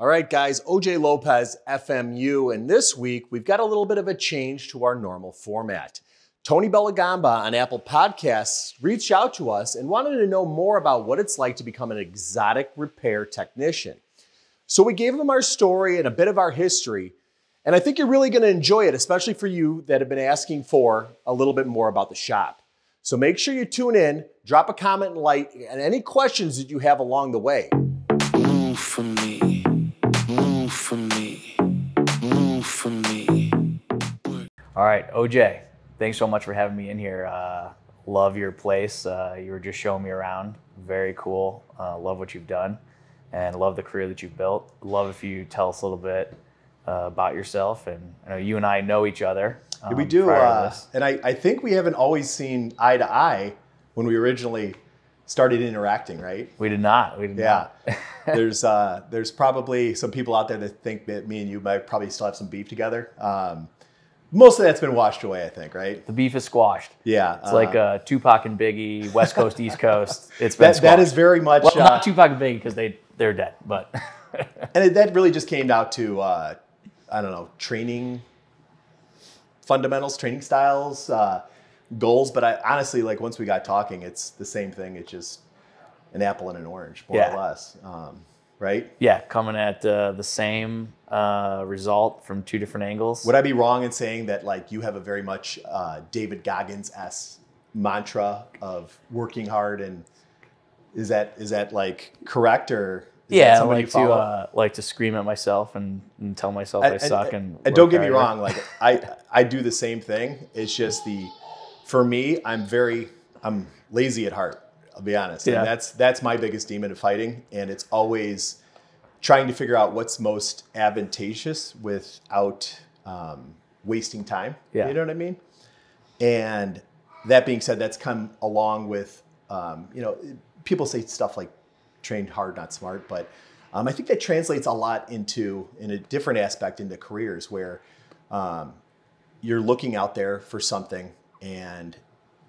All right, guys, OJ Lopez, FMU, and this week we've got a little bit of a change to our normal format. Tony Bellagamba on Apple Podcasts reached out to us and wanted to know more about what it's like to become an exotic repair technician. So we gave him our story and a bit of our history, and I think you're really gonna enjoy it, especially for you that have been asking for a little bit more about the shop. So make sure you tune in, drop a comment and like, and any questions that you have along the way. All right, OJ, thanks so much for having me in here. Love your place. You were just showing me around. Very cool. Love what you've done and love the career that you've built. Love if you tell us a little bit about yourself. And I know you and I know each other. We do. And I think we haven't always seen eye to eye when we originally started interacting, right? We did not. Yeah. There's probably some people out there that think that me and you might probably still have some beef together. Most of that's been washed away, I think, right? The beef is squashed. Yeah. It's like Tupac and Biggie, West Coast, East Coast. It's been squashed. That is very much... Well, not Tupac and Biggie because they're dead, but... And that really just came down to, I don't know, training fundamentals, training styles, goals, but I honestly, like, once we got talking, it's the same thing. It's just an apple and an orange, more or less, right? Yeah, coming at the same result from two different angles. Would I be wrong in saying that, like, you have a very much David Goggins-esque mantra of working hard? And is that like correct, or is that somebody you follow? Like to scream at myself and tell myself I suck and don't get me wrong, like I do the same thing. It's just for me, I'm lazy at heart, I'll be honest. Yeah. And that's my biggest demon of fighting. And it's always trying to figure out what's most advantageous without wasting time. Yeah. You know what I mean? And that being said, that's come along with, you know, people say stuff like trained hard, not smart. But I think that translates a lot in a different aspect into careers where you're looking out there for something. And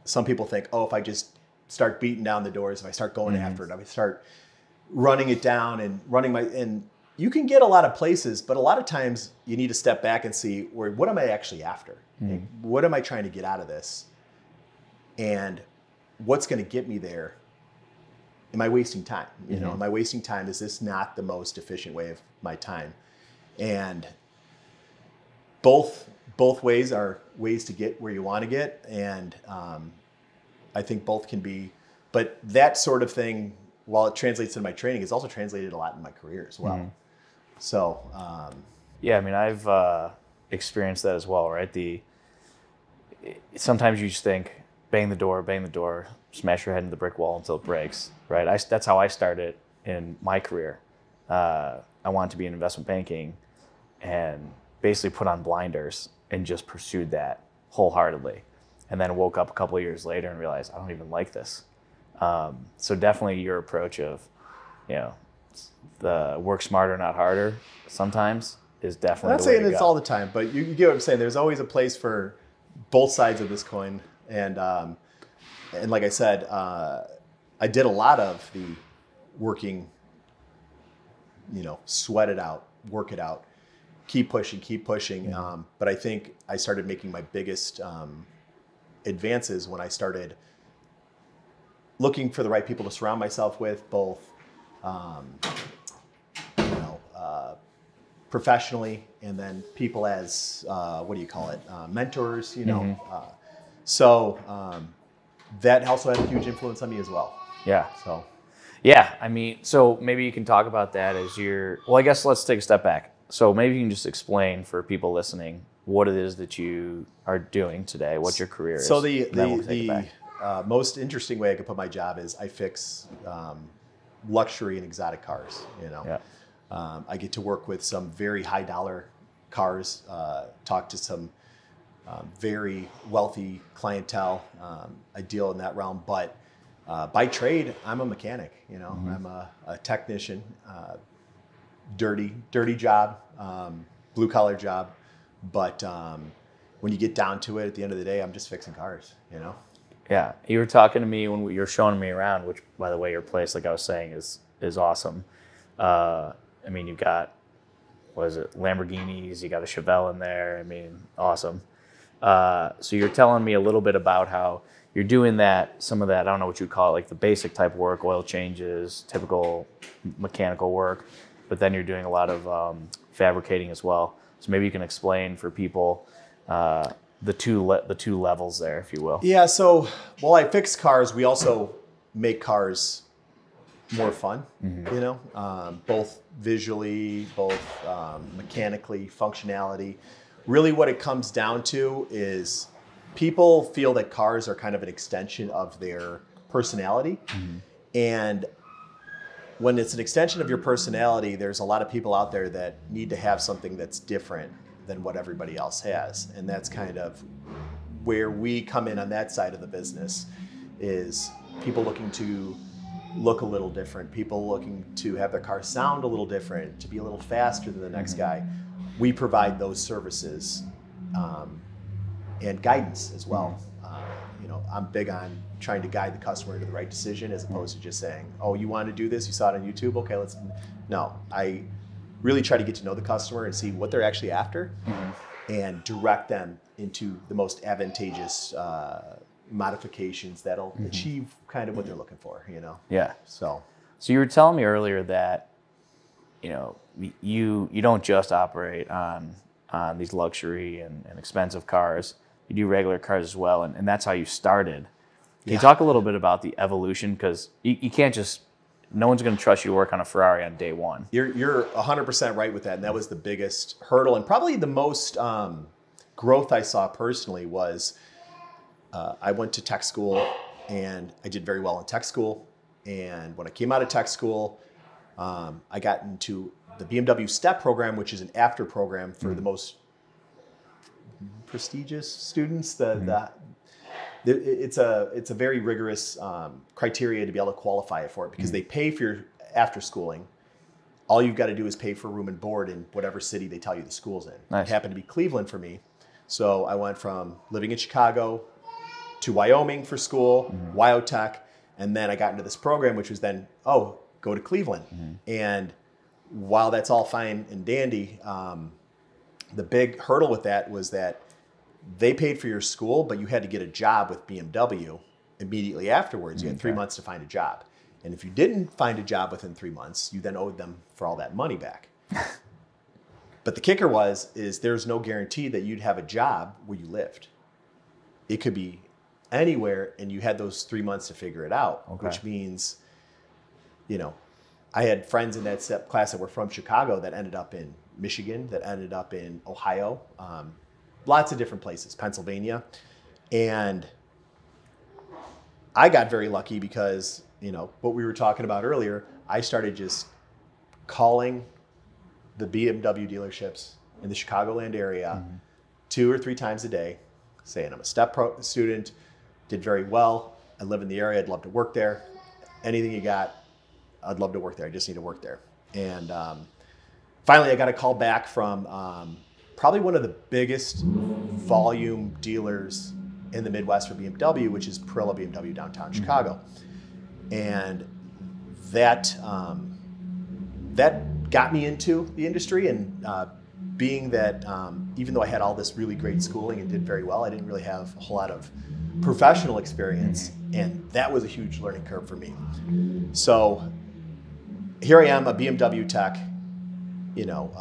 some people think, oh, if I just start beating down the doors, if I start going after it, if I start running it down and and you can get a lot of places, but a lot of times you need to step back and see, well, what am I actually after? Like, what am I trying to get out of this? And what's going to get me there? Am I wasting time? You know, am I wasting time? Is this not the most efficient way of my time? And both ways are ways to get where you want to get. And I think both can be, but that sort of thing, while it translates into my training, it's also translated a lot in my career as well. So. Yeah, I mean, I've experienced that as well, right? Sometimes you just think, bang the door, smash your head into the brick wall until it breaks, right? That's how I started in my career. I wanted to be in investment banking and basically put on blinders and just pursued that wholeheartedly. And then woke up a couple of years later and realized I don't even like this. So definitely your approach of, you know, the work smarter, not harder sometimes is definitely the way to go. I'm not saying it's all the time, but you get what I'm saying. There's always a place for both sides of this coin. And like I said, I did a lot of the working, you know, sweat it out, work it out. Keep pushing. Yeah. But I think I started making my biggest advances when I started looking for the right people to surround myself with, both you know, professionally, and then people as, what do you call it, mentors, you know. So that also had a huge influence on me as well. Yeah. So. Yeah, I mean, so maybe you can talk about that as well, I guess let's take a step back. So maybe you can just explain for people listening what it is that you are doing today, what your career is. So the most interesting way I could put my job is I fix luxury and exotic cars. You know, I get to work with some very high dollar cars, talk to some very wealthy clientele. I deal in that realm, but by trade, I'm a mechanic. You know, I'm a technician. Dirty job, blue collar job. But when you get down to it, at the end of the day, I'm just fixing cars, you know? Yeah, you were talking to me when you were showing me around, which by the way, your place, like I was saying, is awesome. I mean, you've got was it Lamborghinis? You got a Chevelle in there. I mean, awesome. So you're telling me a little bit about how you're doing that, some of that, I don't know what you'd call it, like the basic type work, oil changes, typical mechanical work, but then you're doing a lot of fabricating as well. So maybe you can explain for people the two levels there, if you will. Yeah, so while I fix cars, we also make cars more fun, mm-hmm. you know, both visually, both mechanically, functionality. Really what it comes down to is people feel that cars are kind of an extension of their personality. Mm-hmm. And when it's an extension of your personality, there's a lot of people out there that need to have something that's different than what everybody else has. And that's kind of where we come in on that side of the business, is people looking to look a little different, people looking to have their car sound a little different, to be a little faster than the next guy. We provide those services and guidance as well. You know, I'm big on trying to guide the customer to the right decision, as opposed to just saying, oh, you want to do this? You saw it on YouTube? Okay, let's... No, I really try to get to know the customer and see what they're actually after, mm-hmm. and direct them into the most advantageous modifications that'll mm-hmm. achieve kind of what they're looking for, you know? Yeah. So you were telling me earlier that, you know, you don't just operate on these luxury and expensive cars. You do regular cars as well, and that's how you started. Can you talk a little bit about the evolution? Because you can't just, no one's going to trust you to work on a Ferrari on day one. You're 100% right with that, and that was the biggest hurdle. And probably the most growth I saw personally was I went to tech school, and I did very well in tech school. And when I came out of tech school, I got into the BMW STEP program, which is an after program for mm-hmm. the most prestigious students. It's a very rigorous criteria to be able to qualify it for it, because mm-hmm. they pay for your after schooling. All you've got to do is pay for room and board in whatever city they tell you the school's in. Nice. It happened to be Cleveland for me. So I went from living in Chicago to Wyoming for school, mm-hmm. WyoTech, and then I got into this program, which was then, oh, go to Cleveland. Mm-hmm. And while that's all fine and dandy, the big hurdle with that was that they paid for your school, but you had to get a job with BMW immediately afterwards. You had 3 months to find a job. And if you didn't find a job within 3 months, you then owed them for all that money back. But the kicker is there's no guarantee that you'd have a job where you lived. It could be anywhere, and you had those 3 months to figure it out, which means, you know, I had friends in that STEP class that were from Chicago that ended up in Michigan, that ended up in Ohio, lots of different places, Pennsylvania. And I got very lucky because, you know, what we were talking about earlier, I started just calling the BMW dealerships in the Chicagoland area mm-hmm. 2 or 3 times a day, saying I'm a STEP student, did very well, I live in the area, I'd love to work there. Anything you got, I'd love to work there. I just need to work there. And finally, I got a call back from probably one of the biggest volume dealers in the Midwest for BMW, which is Prilla BMW downtown Chicago. And that got me into the industry. And being that even though I had all this really great schooling and did very well, I didn't really have a whole lot of professional experience. And that was a huge learning curve for me. So here I am, a BMW tech, you know,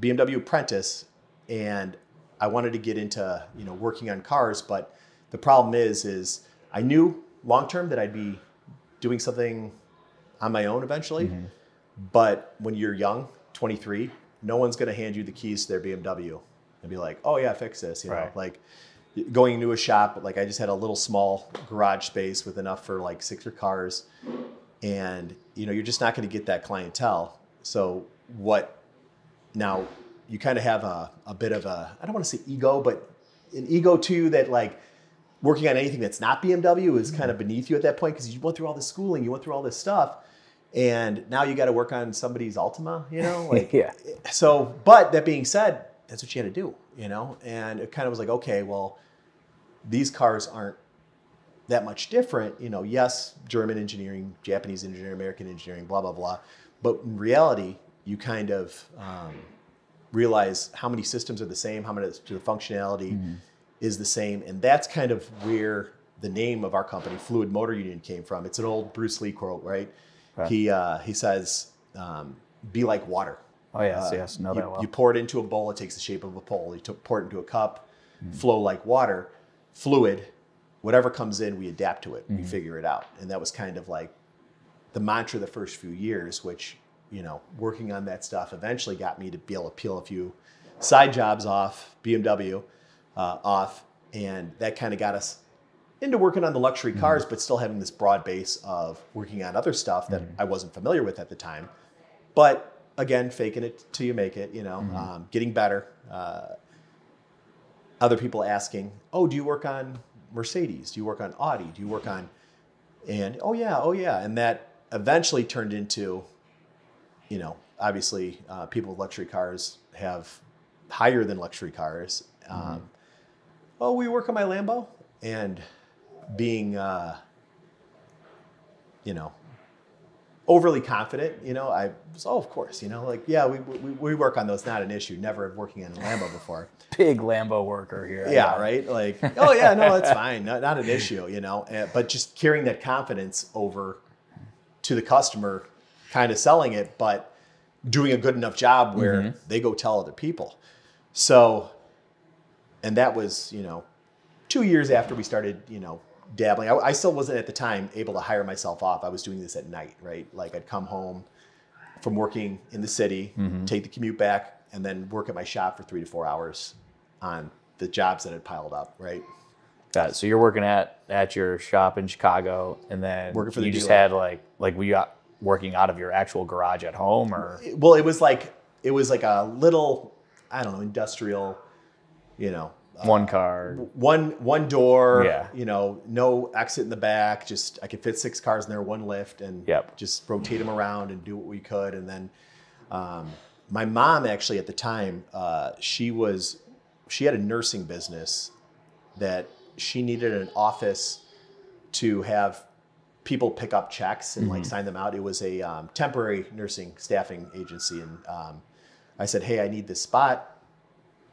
BMW apprentice, and I wanted to get into, you know, working on cars. But the problem is I knew long-term that I'd be doing something on my own eventually. Mm-hmm. But when you're young, 23, no one's going to hand you the keys to their BMW and be like, oh yeah, fix this, you know, like going into a shop. Like I just had a little small garage space with enough for like 6 cars. And, you know, you're just not going to get that clientele. So what now, you kind of have a bit of a, I don't want to say ego, but an ego too, that like working on anything that's not BMW is kind of beneath you at that point, because you went through all this schooling, you went through all this stuff, and now you got to work on somebody's Altima, you know, like, yeah. So, but that being said, that's what you had to do, you know? And it kind of was like, okay, well, these cars aren't that much different. You know, yes, German engineering, Japanese engineering, American engineering, blah, blah, blah. But in reality, you kind of realize how many systems are the same, how much the functionality is the same. And that's kind of where the name of our company, Fluid Motor Union, came from. It's an old Bruce Lee quote, right? Okay. He says, be like water. Oh, yes, yes. Know that well. You pour it into a bowl, it takes the shape of a bowl. You pour it into a cup, flow like water, fluid. Whatever comes in, we adapt to it, we figure it out. And that was kind of like the mantra the first few years, which, you know, working on that stuff eventually got me to be able to peel a few side jobs off, BMW off. And that kind of got us into working on the luxury cars, but still having this broad base of working on other stuff that I wasn't familiar with at the time. But again, faking it till you make it, you know, getting better. Other people asking, oh, do you work on Mercedes? Do you work on Audi? Do you work on, and oh yeah. And that eventually turned into, you know, obviously people with luxury cars have higher than luxury cars. Oh, we work on my Lambo, and being, you know, overly confident, you know, I was, oh, of course, you know, like, yeah, we work on those, not an issue. Never working on a Lambo before. Big Lambo worker here. Yeah, right? Like, oh, yeah, no, that's fine. Not an issue, you know. But just carrying that confidence over to the customer, kind of selling it, but doing a good enough job where they go tell other people. So, and that was, you know, 2 years after we started, you know, dabbling. I still wasn't at the time able to hire myself off. I was doing this at night, right? Like I'd come home from working in the city, take the commute back, and then work at my shop for 3 to 4 hours on the jobs that had piled up, right? Got it. So you're working at your shop in Chicago, and then working for the dealer. Just had like we got working out of your actual garage at home, or? Well, it was like a little, I don't know, industrial, you know, one car, one door, yeah, you know, no exit in the back. Just, I could fit 6 cars in there, one lift, and just rotate them around and do what we could. And then, my mom actually at the time, she had a nursing business that she needed an office to have people pick up checks and like sign them out. It was a, temporary nursing staffing agency. And, I said, hey, I need this spot.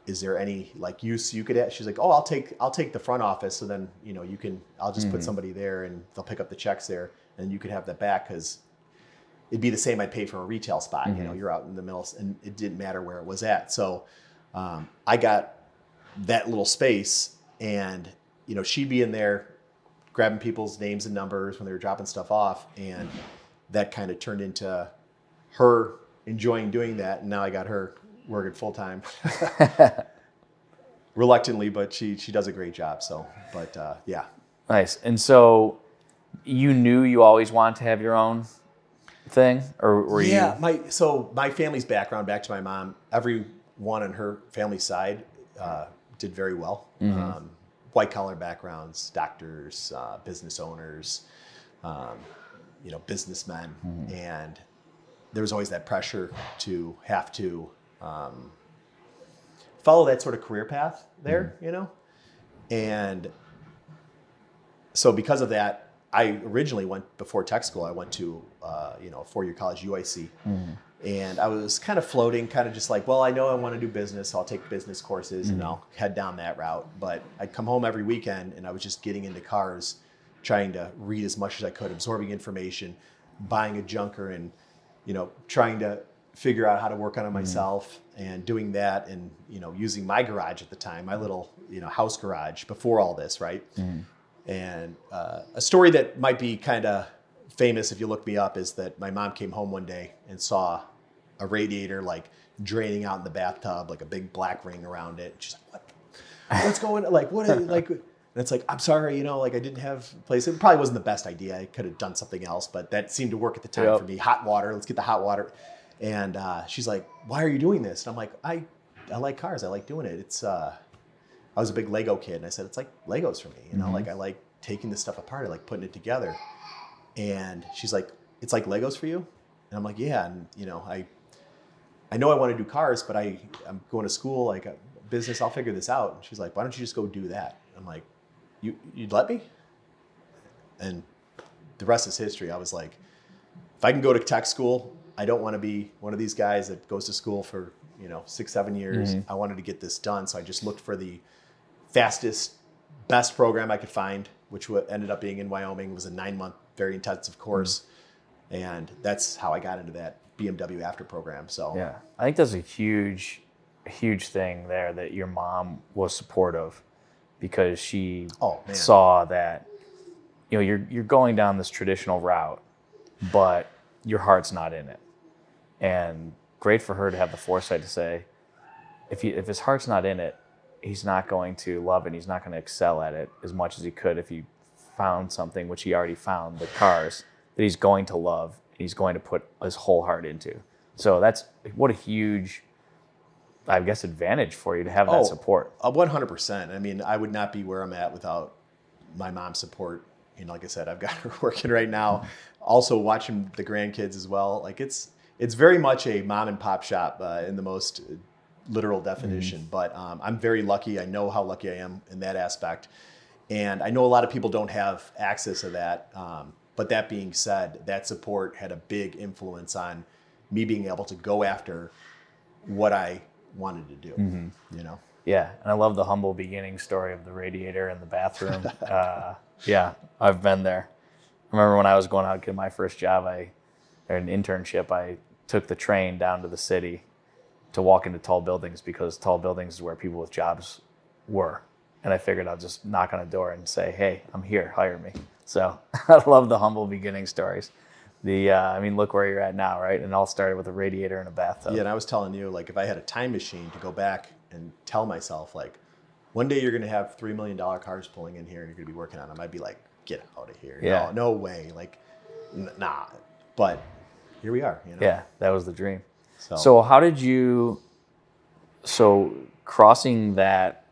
Is there any like use you could have? She's like, oh, I'll take the front office. So then, you know, you can, I'll just put somebody there and they'll pick up the checks there, and you could have that back. Cause it'd be the same. I'd pay for a retail spot, you know, you're out in the middle, and it didn't matter where it was at. So, I got that little space, and, you know, she'd be in there grabbing people's names and numbers when they were dropping stuff off. And that kind of turned into her enjoying doing that. And now I got her working full time, reluctantly, but she does a great job. So, but yeah. Nice. And so, you knew you always wanted to have your own thing, or were you? Yeah. So my family's background, back to my mom, everyone on her family side did very well. White collar backgrounds, doctors, business owners, you know, businessmen, and there was always that pressure to have to. Follow that sort of career path there, you know? And so because of that, I originally went before tech school, I went to, you know, a 4-year college, UIC. And I was kind of floating, kind of just like, well, I know I want to do business. So I'll take business courses and I'll head down that route. But I'd come home every weekend and I was just getting into cars, trying to read as much as I could, absorbing information, buying a junker and, you know, trying to figure out how to work on it myself and doing that and, you know, using my garage at the time, my little, you know, house garage before all this, right? And a story that might be kind of famous if you look me up is that my mom came home one day and saw a radiator like draining out in the bathtub, like a big black ring around it. She's like, what's going on? Like, what is like? And it's like, I'm sorry, you know, like I didn't have a place. It probably wasn't the best idea. I could have done something else, but that seemed to work at the time for me. Hot water, let's get the hot water. And she's like, why are you doing this? And I'm like, I like cars. I like doing it. It's I was a big Lego kid. And I said, it's like Legos for me. You know, like I like taking this stuff apart. I like putting it together. And she's like, it's like Legos for you? And I'm like, yeah. And, you know, I know I want to do cars, but I'm going to school, like a business. I'll figure this out. And she's like, why don't you just go do that? I'm like, you'd let me? And the rest is history. I was like, if I can go to tech school, I don't want to be one of these guys that goes to school for, 6-7 years. Mm-hmm. I wanted to get this done. So I just looked for the fastest, best program I could find, which ended up being in Wyoming. It was a 9-month, very intensive course. Mm-hmm. And that's how I got into that BMW after program. So yeah, I think that's a huge thing there that your mom was supportive, because she saw that, you're going down this traditional route, but your heart's not in it. And great for her to have the foresight to say, if his heart's not in it, he's not going to love it. He's not going to excel at it as much as he could if he found something, which he already found, the cars, that he's going to love, and he's going to put his whole heart into. So that's what a huge, I guess, advantage for you to have that support. 100%. I mean, I would not be where I'm at without my mom's support. And like I said, I've got her working right now. Also watching the grandkids as well. Like it's very much a mom and pop shop in the most literal definition. Mm-hmm. But I'm very lucky. I know how lucky I am in that aspect. And I know a lot of people don't have access to that. But that being said, that support had a big influence on me being able to go after what I wanted to do, mm-hmm. Yeah, and I love the humble beginning story of the radiator in the bathroom. Yeah, I've been there. I remember when I was going out to get my first job, or an internship, I took the train down to the city to walk into tall buildings, because tall buildings is where people with jobs were. And I figured I'll just knock on a door and say, hey, I'm here, hire me. So I love the humble beginning stories. Look where you're at now, right? And it all started with a radiator and a bathtub. Yeah, and I was telling you, if I had a time machine to go back and tell myself, one day you're going to have $3 million cars pulling in here and you're going to be working on them, I'd be like, get out of here. Yeah. No way. Nah. But here we are. Yeah, that was the dream. So how did you, crossing that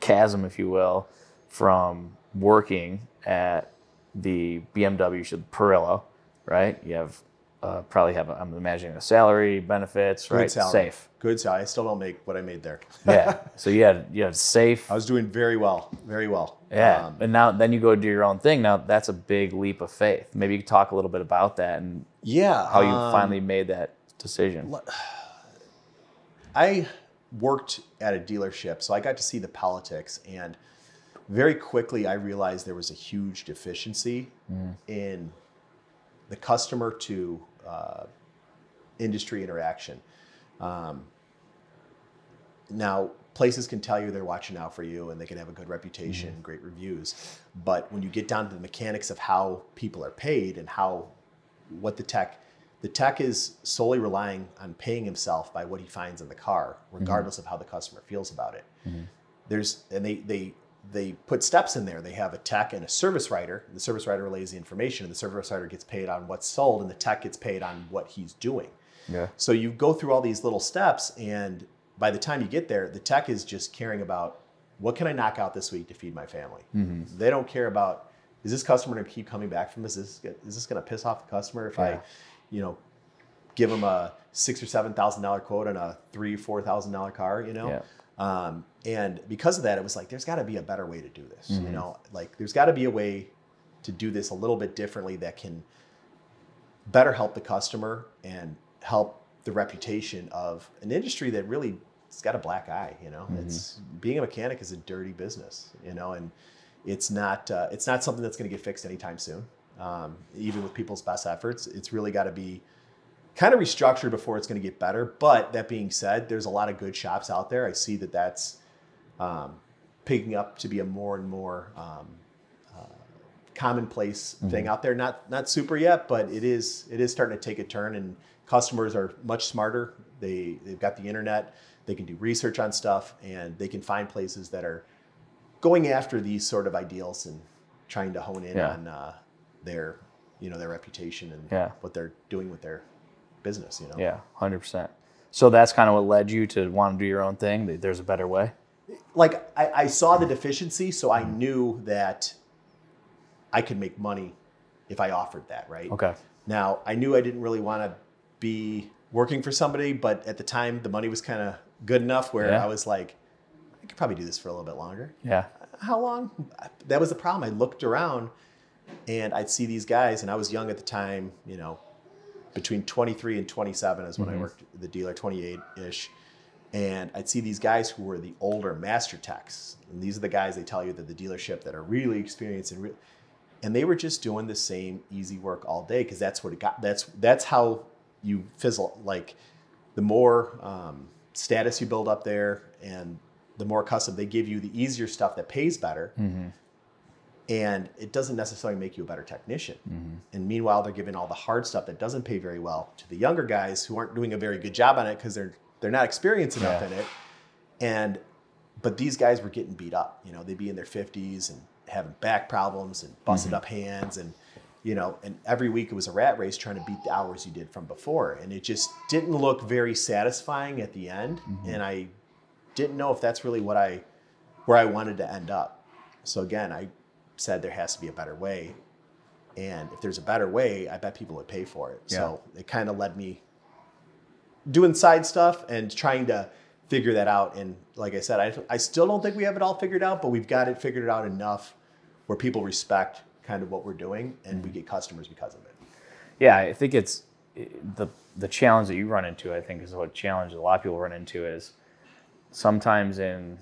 chasm, if you will, from working at the BMW Perillo, right? You have I'm imagining a salary, benefits, right? Good salary. I still don't make what I made there. Yeah. So you had safe. I was doing very well, very well. Yeah. And now then you go do your own thing. Now that's a big leap of faith. Maybe you could talk a little bit about that and how you finally made that decision. I worked at a dealership, so I got to see the politics, and very quickly I realized there was a huge deficiency in the customer to industry interaction. Now, places can tell you they're watching out for you and they can have a good reputation, mm-hmm. great reviews. But when you get down to the mechanics of how people are paid and what the tech is solely relying on paying himself by what he finds in the car, regardless mm-hmm. of how the customer feels about it. Mm-hmm. They put steps in there. They have a tech and a service writer. The service writer relays the information, and the service writer gets paid on what's sold, and the tech gets paid on what he's doing. Yeah. So you go through all these little steps, and by the time you get there, the tech is just caring about, what can I knock out this week to feed my family? Mm-hmm. They don't care about, is this customer going to keep coming back from this? Is this going to piss off the customer if I, give them a $6,000 or $7,000 quote on a $3,000, $4,000 car, Yeah. And because of that, it was there's gotta be a better way to do this, mm-hmm. There's gotta be a way to do this a little bit differently that can better help the customer and help the reputation of an industry that really, it's got a black eye, mm-hmm. Being a mechanic is a dirty business, and it's not something that's going to get fixed anytime soon. Even with people's best efforts, it's really gotta be kind of restructured before it's going to get better. But that being said, there's a lot of good shops out there. I see that's picking up to be a more and more commonplace mm-hmm. thing out there. Not super yet, but it is starting to take a turn, and customers are much smarter. They've got the internet. They can do research on stuff, and they can find places that are going after these sort of ideals and trying to hone in on their their reputation and what they're doing with their business, Yeah, 100%. So that's kind of what led you to want to do your own thing. There's a better way. I saw the deficiency, so I knew that I could make money if I offered that, right? Okay. Now, I knew I didn't really want to be working for somebody, but at the time, the money was kind of good enough where I was I could probably do this for a little bit longer. Yeah. How long? That was the problem. I looked around and I'd see these guys, and I was young at the time, between 23 and 27 is when I worked at the dealer, 28-ish. And I'd see these guys who were the older master techs. And these are the guys they tell you that the dealership that are really experienced and real. And they were just doing the same easy work all day because that's what it got. That's how you fizzle. Like the more status you build up there and the more custom they give you, the easier stuff that pays better. And it doesn't necessarily make you a better technician. And meanwhile, they're giving all the hard stuff that doesn't pay very well to the younger guys who aren't doing a very good job on it because they're not experienced enough in it. But these guys were getting beat up. You know, they'd be in their 50s and having back problems and busted up hands and, you know, and every week it was a rat race trying to beat the hours you did from before. And it just didn't look very satisfying at the end. And I didn't know if that's really what where I wanted to end up. So again, I said there has to be a better way. And if there's a better way, I bet people would pay for it. Yeah. So it kind of led me doing side stuff and trying to figure that out. And like I said, I still don't think we have it all figured out, but we've got it figured out enough where people respect kind of what we're doing and we get customers because of it. Yeah, I think it's the challenge that you run into, I think, is what challenge a lot of people run into is sometimes in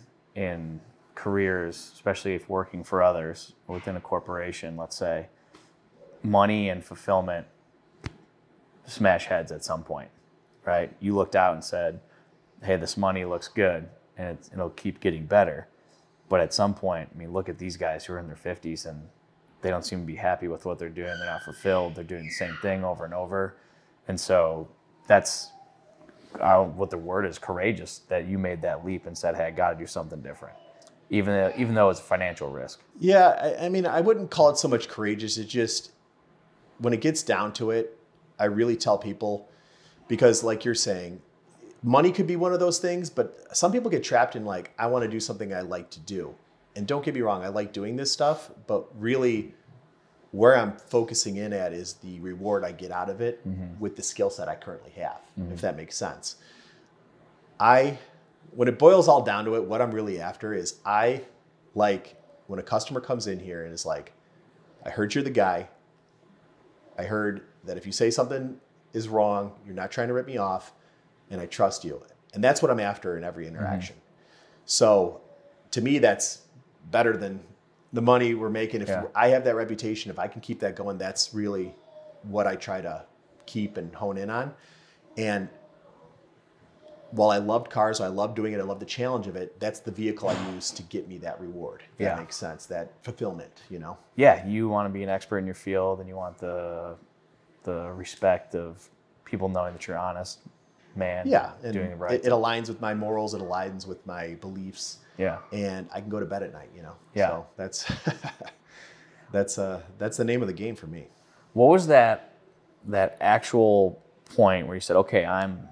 careers, especially if working for others within a corporation, let's say, money and fulfillment smash heads at some point, right? You looked out and said, hey, this money looks good and it'll keep getting better. But at some point, I mean, look at these guys who are in their 50s and they don't seem to be happy with what they're doing. They're not fulfilled. They're doing the same thing over and over. And so that's what the word is, courageous, that you made that leap and said, hey, I got to do something different, even though it's a financial risk. Yeah, I mean, I wouldn't call it so much courageous. It just, when it gets down to it, I really tell people, because like you're saying, money could be one of those things, but some people get trapped in like, I want to do something I like to do. And don't get me wrong, I like doing this stuff, but really where I'm focusing in at is the reward I get out of it with the skill set I currently have, if that makes sense. When it boils all down to it, what I'm really after is I like when a customer comes in here and is like, I heard you're the guy. I heard that if you say something is wrong, you're not trying to rip me off, and I trust you. And that's what I'm after in every interaction. So to me, that's better than the money we're making. If I have that reputation, if I can keep that going, that's really what I try to keep and hone in on. And while I loved cars, I loved doing it, I loved the challenge of it, that's the vehicle I use to get me that reward. If that makes sense, that fulfillment, you know? Yeah, you want to be an expert in your field and you want the respect of people knowing that you're honest, man. Yeah, and doing the right thing. It aligns with my morals, it aligns with my beliefs. Yeah. And I can go to bed at night, you know? Yeah. So that's the name of the game for me. What was that actual point where you said, okay, I'm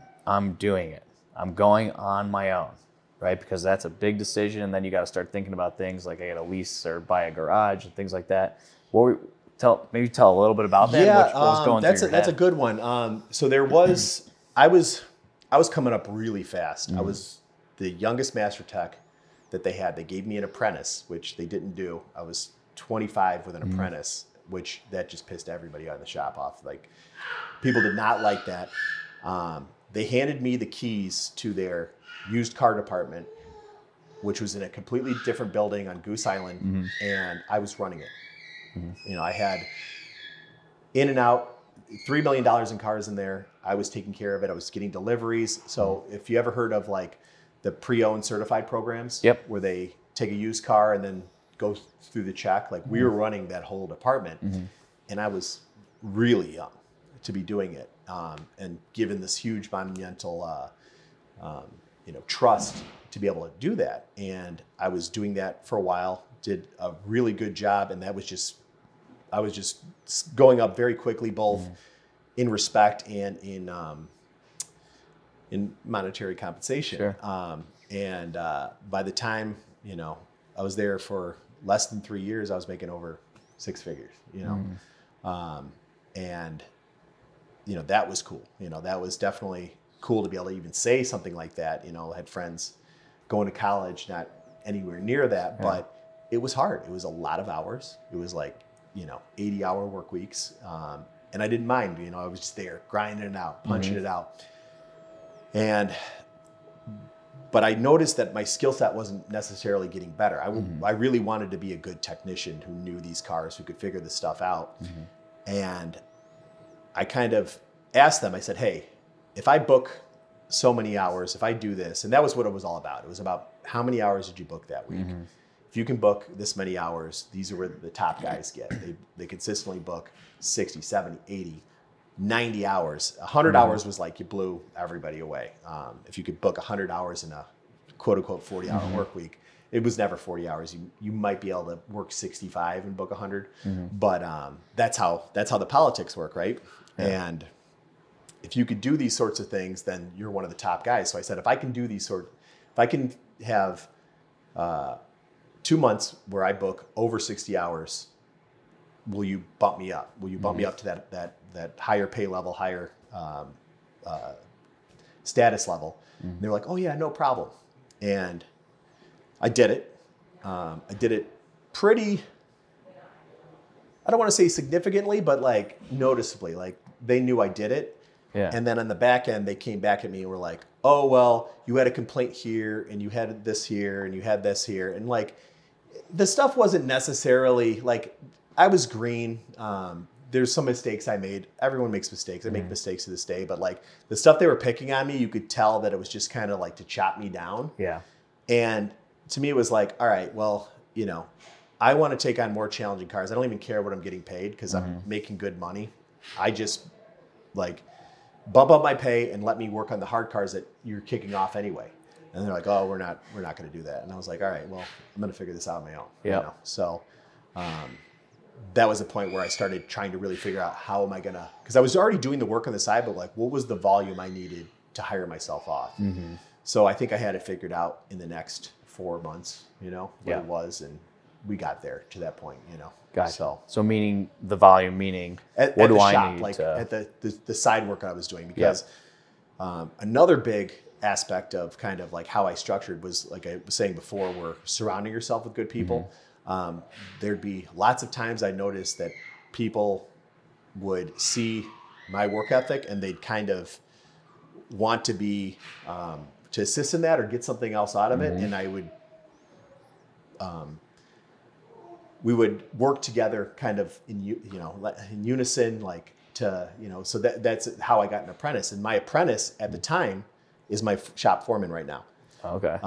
doing it. I'm going on my own, right? Because that's a big decision. And then you got to start thinking about things like I got to lease or buy a garage and things like that. Maybe tell a little bit about that. Yeah, and what was going through your head? That's a good one. So there was, I was coming up really fast. I was the youngest master tech that they had. They gave me an apprentice, which they didn't do. I was 25 with an apprentice, which that just pissed everybody on the shop off. Like people did not like that. They handed me the keys to their used car department, which was in a completely different building on Goose Island, and I was running it. You know, I had in and out, $3 million in cars in there. I was taking care of it. I was getting deliveries. So if you ever heard of like the pre-owned certified programs, where they take a used car and then go through the check, like we were running that whole department, and I was really young to be doing it. And given this huge monumental, you know, trust to be able to do that. And I was doing that for a while, did a really good job. And that was just, I was just going up very quickly, both in respect and in monetary compensation. Sure. By the time, you know, I was there for less than 3 years, I was making over six figures, you know? You know, that was cool. You know, that was definitely cool to be able to even say something like that. You know, I had friends going to college, not anywhere near that, but it was hard. It was a lot of hours. It was like, you know, 80-hour work weeks. And I didn't mind, you know, I was just there grinding it out, punching it out. And, but I noticed that my skill set wasn't necessarily getting better. I really wanted to be a good technician who knew these cars, who could figure this stuff out. And I kind of asked them, I said, hey, if I book so many hours, if I do this, and that was what it was all about. It was about how many hours did you book that week? If you can book this many hours, these are where the top guys get. They consistently book 60, 70, 80, 90 hours. 100 hours was like you blew everybody away. If you could book 100 hours in a quote unquote 40-hour work week, it was never 40 hours. You might be able to work 65 and book 100, but that's how the politics work, right? Yeah. And if you could do these sorts of things, then you're one of the top guys. So I said, if I can have 2 months where I book over 60 hours, will you bump me up? Will you bump me up to that higher pay level, higher status level? And they're like, oh yeah, no problem. And I did it. I did it pretty, I don't want to say significantly, but like noticeably, like they knew I did it. Yeah. And then on the back end, they came back at me and were like, oh, well, you had a complaint here and you had this here and you had this here. And like, the stuff wasn't necessarily like, I was green. There's some mistakes I made. Everyone makes mistakes. I make mistakes to this day, but like the stuff they were picking on me, you could tell that it was just kind of like to chop me down. Yeah. And to me, it was like, all right, well, you know, I want to take on more challenging cars. I don't even care what I'm getting paid because I'm making good money. I just like bump up my pay and let me work on the hard cars that you're kicking off anyway. And they're like, oh, we're not going to do that. And I was like, all right, well, I'm going to figure this out on my own. Yeah. You know? So, that was a point where I started trying to really figure out how am I going to, because I was already doing the work on the side, but like, what was the volume I needed to hire myself off? So I think I had it figured out in the next 4 months, you know, what it was. And we got there to that point, you know. Gotcha. So meaning the volume, meaning what do I need? Like at the side work I was doing, because another big aspect of kind of like how I structured was, like I was saying before, we're surrounding yourself with good people. There'd be lots of times I noticed that people would see my work ethic and they'd kind of want to be, to assist in that or get something else out of it. And I would, we would work together kind of in unison, like to, you know, so that's how I got an apprentice. And my apprentice at the time is my shop foreman right now. Okay.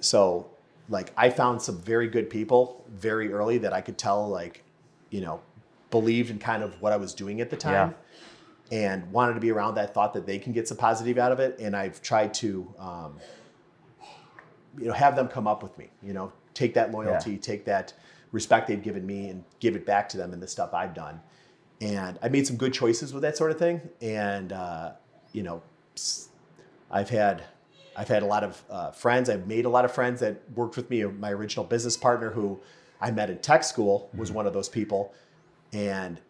So like I found some very good people very early that I could tell, like, you know, believed in kind of what I was doing at the time and wanted to be around that, thought that they can get some positive out of it. And I've tried to, you know, have them come up with me, you know, take that loyalty, take that respect they've given me and give it back to them in the stuff I've done. And I made some good choices with that sort of thing. And, you know, I've had a lot of friends. I've made a lot of friends that worked with me. My original business partner who I met in tech school was one of those people. And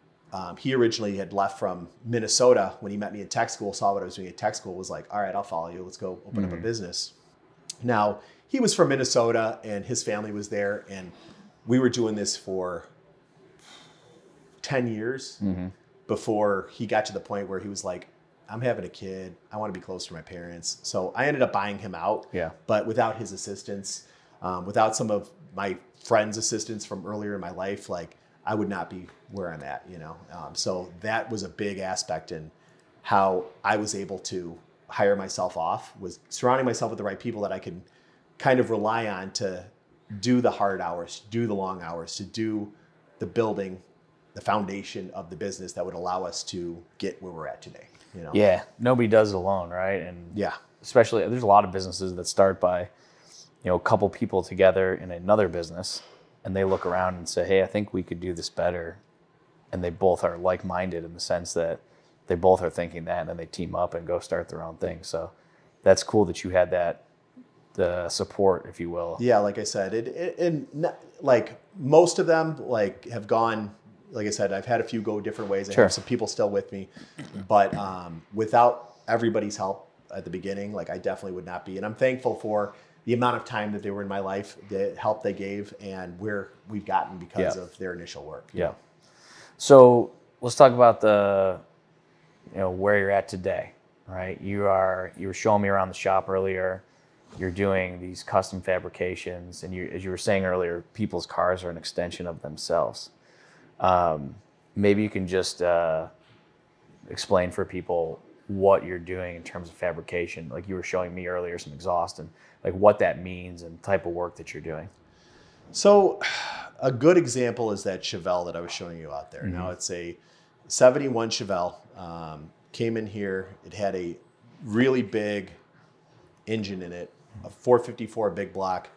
he originally had left from Minnesota when he met me in tech school, saw what I was doing at tech school, was like, all right, I'll follow you. Let's go open up a business. Now, he was from Minnesota and his family was there. And we were doing this for 10 years before he got to the point where he was like, I'm having a kid. I want to be close to my parents. So I ended up buying him out. Yeah. But without his assistance, without some of my friends' assistance from earlier in my life, like I would not be where I'm at, you know? So that was a big aspect in how I was able to hire myself off, was surrounding myself with the right people that I could kind of rely on to do the hard hours, do the long hours, to do the building, the foundation of the business that would allow us to get where we're at today. You know? Yeah. Nobody does it alone. Right. And yeah, especially there's a lot of businesses that start by, you know, a couple people together in another business and they look around and say, hey, I think we could do this better. And they both are like-minded in the sense that they both are thinking that, and then they team up and go start their own thing. So that's cool that you had that, the support, if you will. Yeah. Like I said, and like most of them like have gone, like I said, I've had a few go different ways. I have some people still with me, but without everybody's help at the beginning, like I definitely would not be. And I'm thankful for the amount of time that they were in my life, the help they gave, and where we've gotten because of their initial work. Yeah. Know? So let's talk about the, where you're at today, right? You were showing me around the shop earlier. You're doing these custom fabrications, and you, as you were saying earlier, people's cars are an extension of themselves. Maybe you can just explain for people what you're doing in terms of fabrication. Like you were showing me earlier, some exhaust and like what that means and type of work that you're doing. So a good example is that Chevelle that I was showing you out there. Mm-hmm. Now it's a 71 Chevelle, came in here. It had a really big engine in it, a 454 big block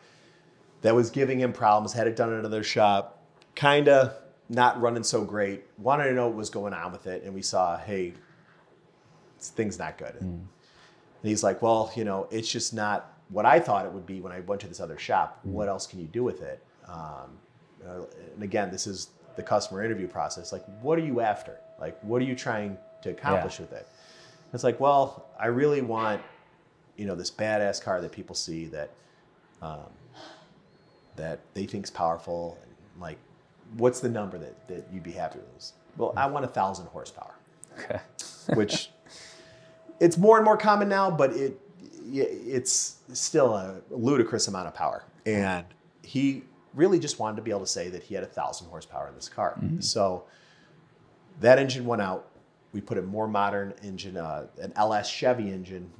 that was giving him problems, had it done at another shop, kind of not running so great, wanted to know what was going on with it. And we saw, hey, thing's not good. Mm. And he's like, well, it's just not what I thought it would be when I went to this other shop. Mm. What else can you do with it? And again, this is the customer interview process. Like, what are you after? Like, what are you trying to accomplish with it? And it's like, well, I really want, this badass car that people see that, that they think is powerful. And like, what's the number that you'd be happy with? Well, I want 1,000 horsepower, okay. Which it's more and more common now, but it's still a ludicrous amount of power. And he really just wanted to be able to say that he had 1,000 horsepower in this car. Mm-hmm. So that engine went out. We put a more modern engine, an LS Chevy engine,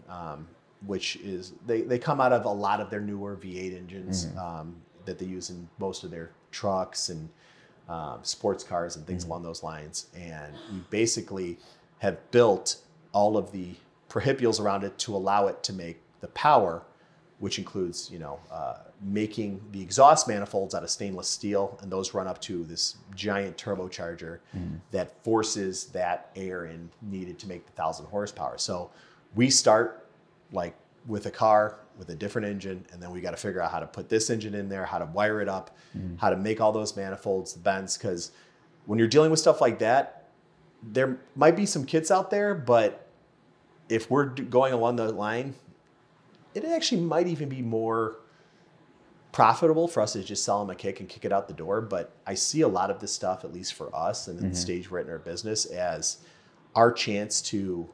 which is, they come out of a lot of their newer V8 engines, mm-hmm. That they use in most of their trucks and sports cars and things mm-hmm. along those lines. And we basically have built all of the perhipials around it to allow it to make the power, which includes, making the exhaust manifolds out of stainless steel, and those run up to this giant turbocharger mm. that forces that air in needed to make the 1,000 horsepower. So we start like with a car with a different engine, and then we got to figure out how to put this engine in there, how to wire it up, mm. how to make all those manifolds, the bends, because when you're dealing with stuff like that, there might be some kits out there, but if we're going along the line, it actually might even be more profitable for us to just sell them a kick and kick it out the door. But I see a lot of this stuff, at least for us and in mm-hmm. the stage we're at in our business, as our chance to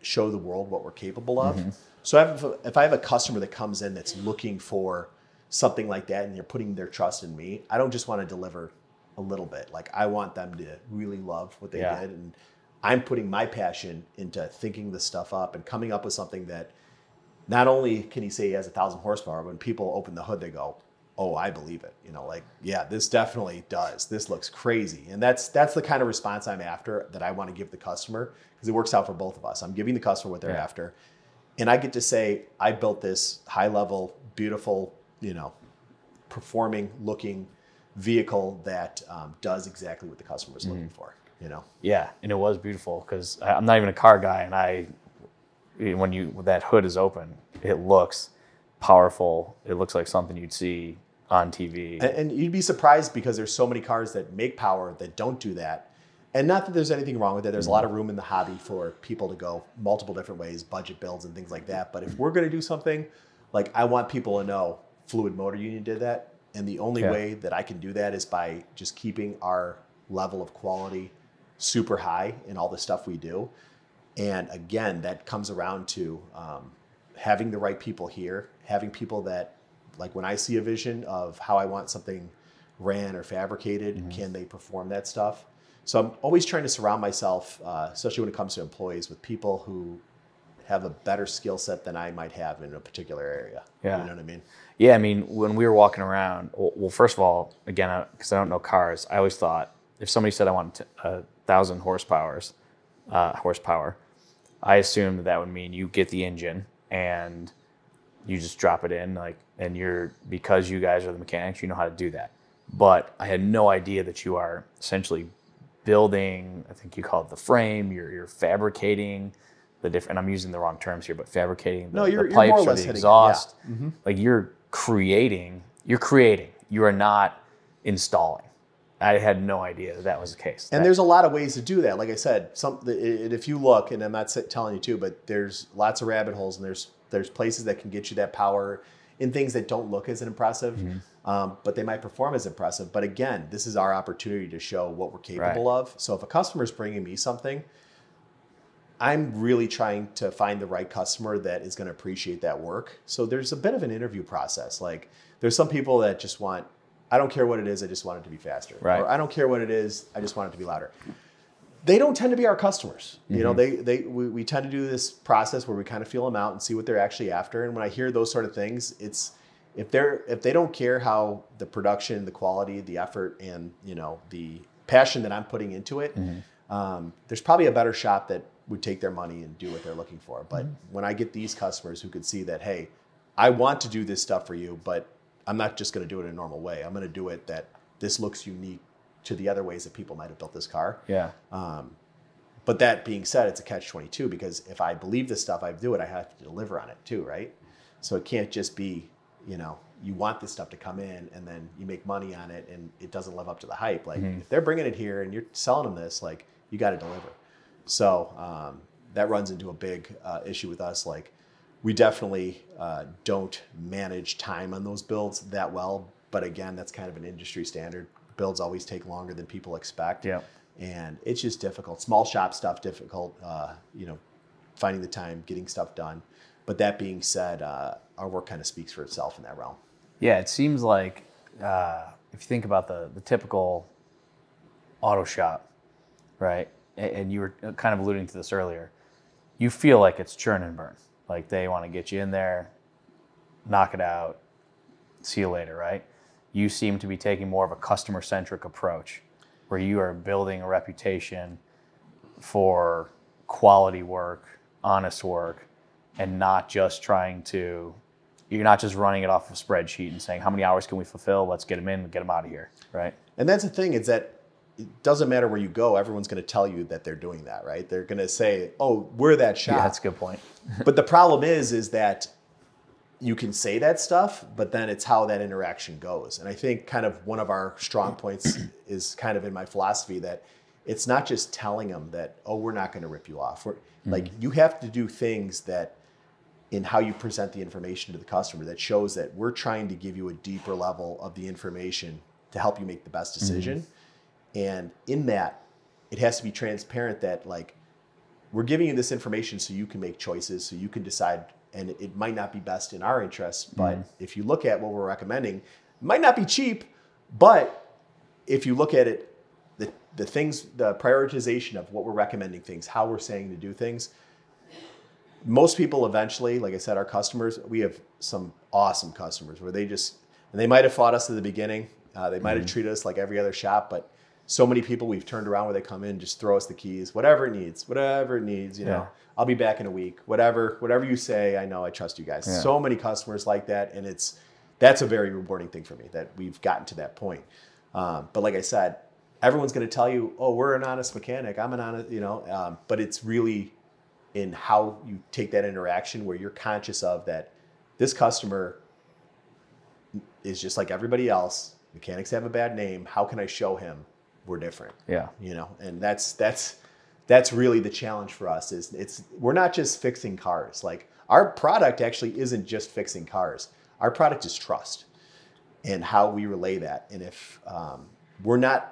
show the world what we're capable of. Mm-hmm. So if I have a customer that comes in that's looking for something like that and they're putting their trust in me, I don't just want to deliver a little bit. Like I want them to really love what they did, and I'm putting my passion into thinking this stuff up and coming up with something that not only can he say he has 1,000 horsepower, when people open the hood, they go, oh, I believe it. Like, yeah, this definitely does. This looks crazy. And that's the kind of response I'm after, that I want to give the customer, because it works out for both of us. I'm giving the customer what they're after. And I get to say, I built this high level, beautiful, performing looking vehicle that does exactly what the customer is looking for. Yeah, and it was beautiful, because I'm not even a car guy, and when that hood is open, it looks powerful. It looks like something you'd see on TV. And you'd be surprised, because there's so many cars that make power that don't do that. And not that there's anything wrong with it. There's a lot of room in the hobby for people to go multiple different ways, budget builds and things like that. But if we're going to do something, like I want people to know Fluid Motor Union did that. And the only way that I can do that is by just keeping our level of quality super high in all the stuff we do. And again, that comes around to having the right people here, having people that, like when I see a vision of how I want something ran or fabricated, mm-hmm. can they perform that stuff? So I'm always trying to surround myself, especially when it comes to employees, with people who have a better skill set than I might have in a particular area. Yeah. You know what I mean? Yeah, I mean, when we were walking around, well, first of all, again, because I don't know cars, I always thought if somebody said I want 1,000 horsepower, I assumed that would mean you get the engine and you just drop it in, like, and because you guys are the mechanics, you know how to do that. But I had no idea that you are essentially building, I think you call it the frame, you're fabricating the different, and I'm using the wrong terms here, but fabricating the pipes or the exhaust. Yeah. Mm-hmm. Like you're creating, you are not installing. I had no idea that was the case. And there's a lot of ways to do that. Like I said, if you look, and I'm not telling you to, but there's lots of rabbit holes, and there's places that can get you that power in things that don't look as impressive, but they might perform as impressive. But again, this is our opportunity to show what we're capable of. So if a customer is bringing me something, I'm really trying to find the right customer that is going to appreciate that work. So there's a bit of an interview process. Like there's some people that just want, I don't care what it is, I just want it to be faster. Or I don't care what it is, I just want it to be louder. They don't tend to be our customers. You know, we tend to do this process where we kind of feel them out and see what they're actually after. And when I hear those sort of things, it's if they don't care how the production, the quality, the effort, and you know the passion that I'm putting into it, there's probably a better shop that would take their money and do what they're looking for. But when I get these customers who could see that, hey, I want to do this stuff for you, but I'm not just going to do it in a normal way. I'm going to do it that this looks unique to the other ways that people might have built this car. But that being said, it's a catch-22 because if I believe this stuff, I do it, I have to deliver on it too, right? So it can't just be, you know, you want this stuff to come in and then you make money on it and it doesn't live up to the hype. Like if they're bringing it here and you're selling them this, like you got to deliver. So that runs into a big issue with us. Like we definitely don't manage time on those builds that well. But again, that's kind of an industry standard. Builds always take longer than people expect. And it's just difficult. Small shop stuff, difficult, you know, finding the time, getting stuff done. But that being said, our work kind of speaks for itself in that realm. Yeah, it seems like if you think about the typical auto shop, right? And you were kind of alluding to this earlier. You feel like it's churn and burn. Like they want to get you in there, knock it out, see you later, right? You seem to be taking more of a customer-centric approach where you are building a reputation for quality work, honest work, and not just trying to, you're not just running it off a spreadsheet and saying, how many hours can we fulfill? Let's get them in, get them out of here, right? And that's the thing is that it doesn't matter where you go, everyone's going to tell you that they're doing that, right? They're going to say, oh, we're that shop. Yeah, that's a good point. But the problem is that you can say that stuff, but then it's how that interaction goes. And I think kind of one of our strong points is kind of in my philosophy that it's not just telling them that, oh, we're not going to rip you off. We're, like you have to do things that in how you present the information to the customer that shows that we're trying to give you a deeper level of the information to help you make the best decision. And in that, it has to be transparent that like, we're giving you this information so you can make choices, so you can decide. And it might not be best in our interest, but if you look at what we're recommending, it might not be cheap, but if you look at it, the things, the prioritization of what we're recommending things, how we're saying to do things, most people eventually, like I said, our customers, we have some awesome customers where they just, and they might've fought us at the beginning. They might've treated us like every other shop, but so many people we've turned around where they come in, just throw us the keys, whatever it needs, you know, I'll be back in a week, whatever you say, I know I trust you guys. So many customers like that. And that's a very rewarding thing for me that we've gotten to that point. But like I said, everyone's going to tell you, oh, we're an honest mechanic. I'm an honest, you know, but it's really in how you take that interaction where you're conscious of that this customer is just like everybody else. Mechanics have a bad name. How can I show him we're different? Yeah. You know, and that's really the challenge for us is we're not just fixing cars. Like our product actually isn't just fixing cars. Our product is trust and how we relay that. And if we're not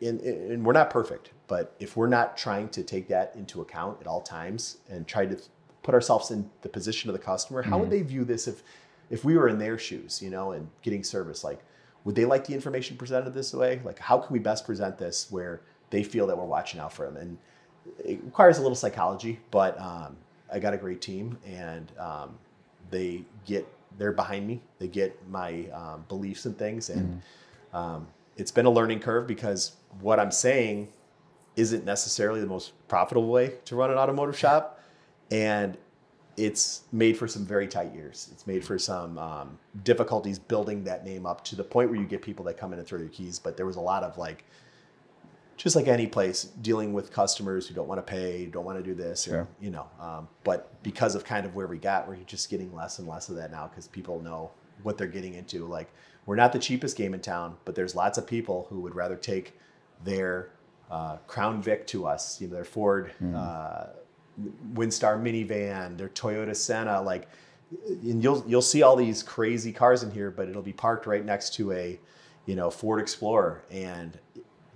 and we're not perfect, but if we're not trying to take that into account at all times and try to put ourselves in the position of the customer, how would they view this if we were in their shoes, you know, and getting service? Like, would they like the information presented this way? Like, how can we best present this where they feel that we're watching out for them? And it requires a little psychology, but I got a great team and they're behind me. They get my beliefs and things. And it's been a learning curve because what I'm saying isn't necessarily the most profitable way to run an automotive shop. And it's made for some very tight years. It's made for some difficulties building that name up to the point where you get people that come in and throw their keys. But there was a lot of like, just like any place, dealing with customers who don't want to pay, don't want to do this, or, you know. But because of kind of where we got, we're just getting less and less of that now because people know what they're getting into. Like, we're not the cheapest game in town, but there's lots of people who would rather take their Crown Vic to us, you know, their Ford Windstar minivan, their Toyota Senna. Like, and you'll see all these crazy cars in here, but it'll be parked right next to a, you know, Ford Explorer. And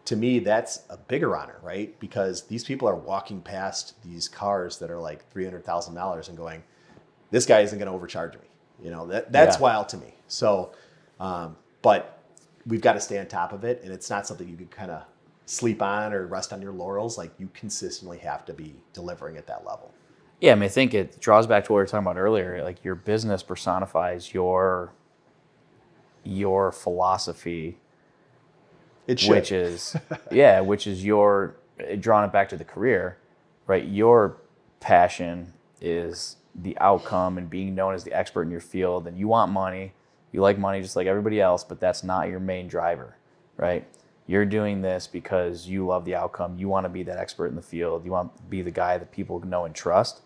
to me, that's a bigger honor, right? Because these people are walking past these cars that are like $300,000 and going, this guy isn't going to overcharge me. You know, that's wild to me. So, but we've got to stay on top of it. And it's not something you can kind of sleep on or rest on your laurels. Like, you consistently have to be delivering at that level. Yeah, I mean, I think it draws back to what we were talking about earlier. Like, your business personifies your philosophy. It should. Which is, yeah, which is your, drawing it back to the career, right? Your passion is the outcome and being known as the expert in your field. And you want money. You like money just like everybody else, but that's not your main driver, right? You're doing this because you love the outcome. You want to be that expert in the field. You want to be the guy that people know and trust.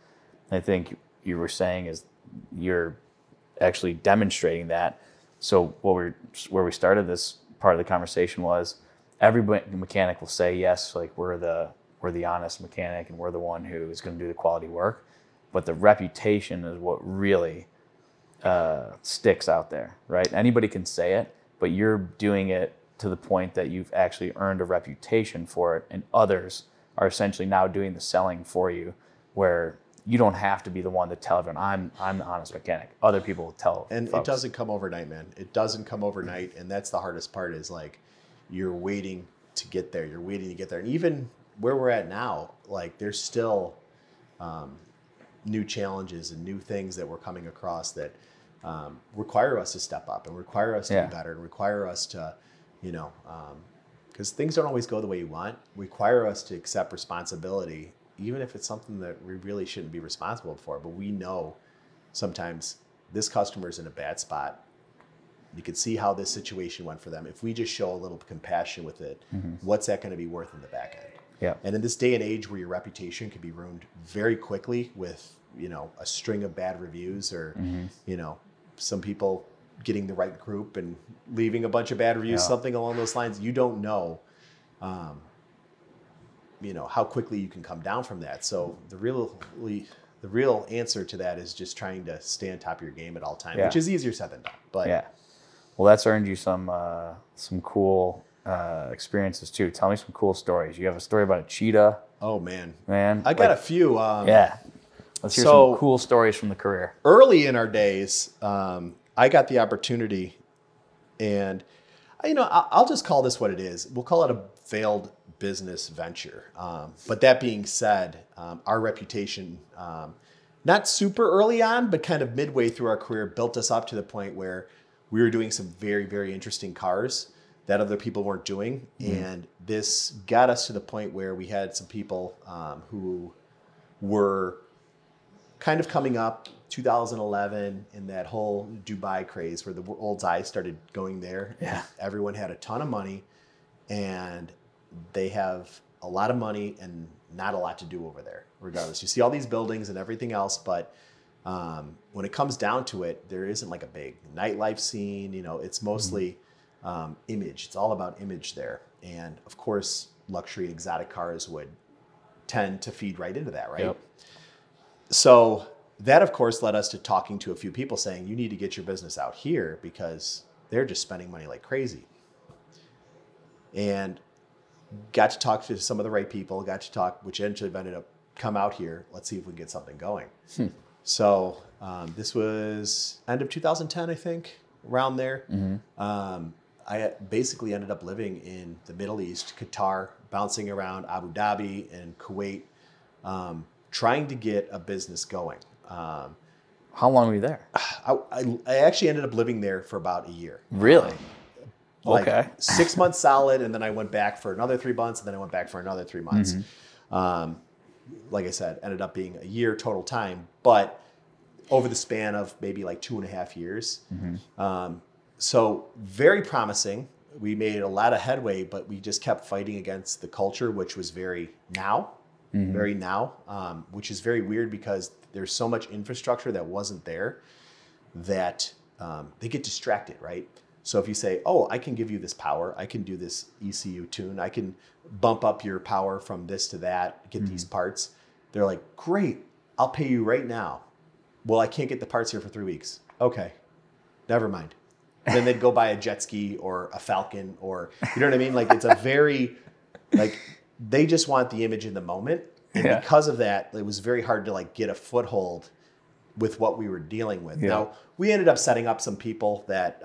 And I think you were saying is you're actually demonstrating that. So what we're, where we started this part of the conversation was, every mechanic will say, yes, like we're the honest mechanic and we're the one who is going to do the quality work. But the reputation is what really sticks out there, right? Anybody can say it, but you're doing it to the point that you've actually earned a reputation for it, and others are essentially now doing the selling for you, where you don't have to be the one to tell everyone, I'm the honest mechanic. Other people will tell. And folks. It doesn't come overnight, man. It doesn't come overnight, and that's the hardest part, is like, you're waiting to get there. You're waiting to get there. And even where we're at now, like, there's still new challenges and new things that we're coming across that require us to step up and require us to be better and require us to, you know, because things don't always go the way you want, require us to accept responsibility, even if it's something that we really shouldn't be responsible for. But we know sometimes this customer is in a bad spot. You can see how this situation went for them. If we just show a little compassion with it, what's that going to be worth in the back end? Yeah. And in this day and age where your reputation can be ruined very quickly with, you know, a string of bad reviews or, you know, some people getting the right group and leaving a bunch of bad reviews, something along those lines. You don't know, you know, how quickly you can come down from that. So the real answer to that is just trying to stay on top of your game at all times, which is easier said than done. But well, that's earned you some cool experiences too. Tell me some cool stories. You have a story about a cheetah. Oh man, I got a few. Let's hear some cool stories from the career. Early in our days, I got the opportunity, and, you know, I'll just call this what it is. We'll call it a failed business venture. But that being said, our reputation, not super early on, but kind of midway through our career, built us up to the point where we were doing some very, very interesting cars that other people weren't doing. And this got us to the point where we had some people who were kind of coming up, 2011, in that whole Dubai craze where the old guys started going there. Yeah. Everyone had a ton of money, and they have a lot of money and not a lot to do over there, regardless. You see all these buildings and everything else, but when it comes down to it, there isn't like a big nightlife scene. You know, it's mostly image. It's all about image there. And of course, luxury exotic cars would tend to feed right into that, right? Yep. So that, of course, led us to talking to a few people saying, you need to get your business out here because they're just spending money like crazy. And got to talk to some of the right people, which eventually ended up, come out here. Let's see if we can get something going. So this was end of 2010, I think, around there. I basically ended up living in the Middle East, Qatar, bouncing around Abu Dhabi and Kuwait, trying to get a business going. How long were you there? I actually ended up living there for about a year. Really? Like, okay. 6 months solid, and then I went back for another 3 months, and then I went back for another 3 months. Like I said, ended up being a year total time, but over the span of maybe like 2.5 years. So very promising. We made a lot of headway, but we just kept fighting against the culture, which was very now. Very now, which is very weird because there's so much infrastructure that wasn't there that they get distracted, right? So if you say, oh, I can give you this power, I can do this ECU tune, I can bump up your power from this to that, get these parts. They're like, great, I'll pay you right now. well, I can't get the parts here for 3 weeks. Okay, never mind. And then they'd go buy a jet ski or a Falcon or, you know what I mean? Like, it's a very, like, they just want the image in the moment. And yeah. because of that, it was very hard to like get a foothold with what we were dealing with. Yeah. Now, we ended up setting up some people that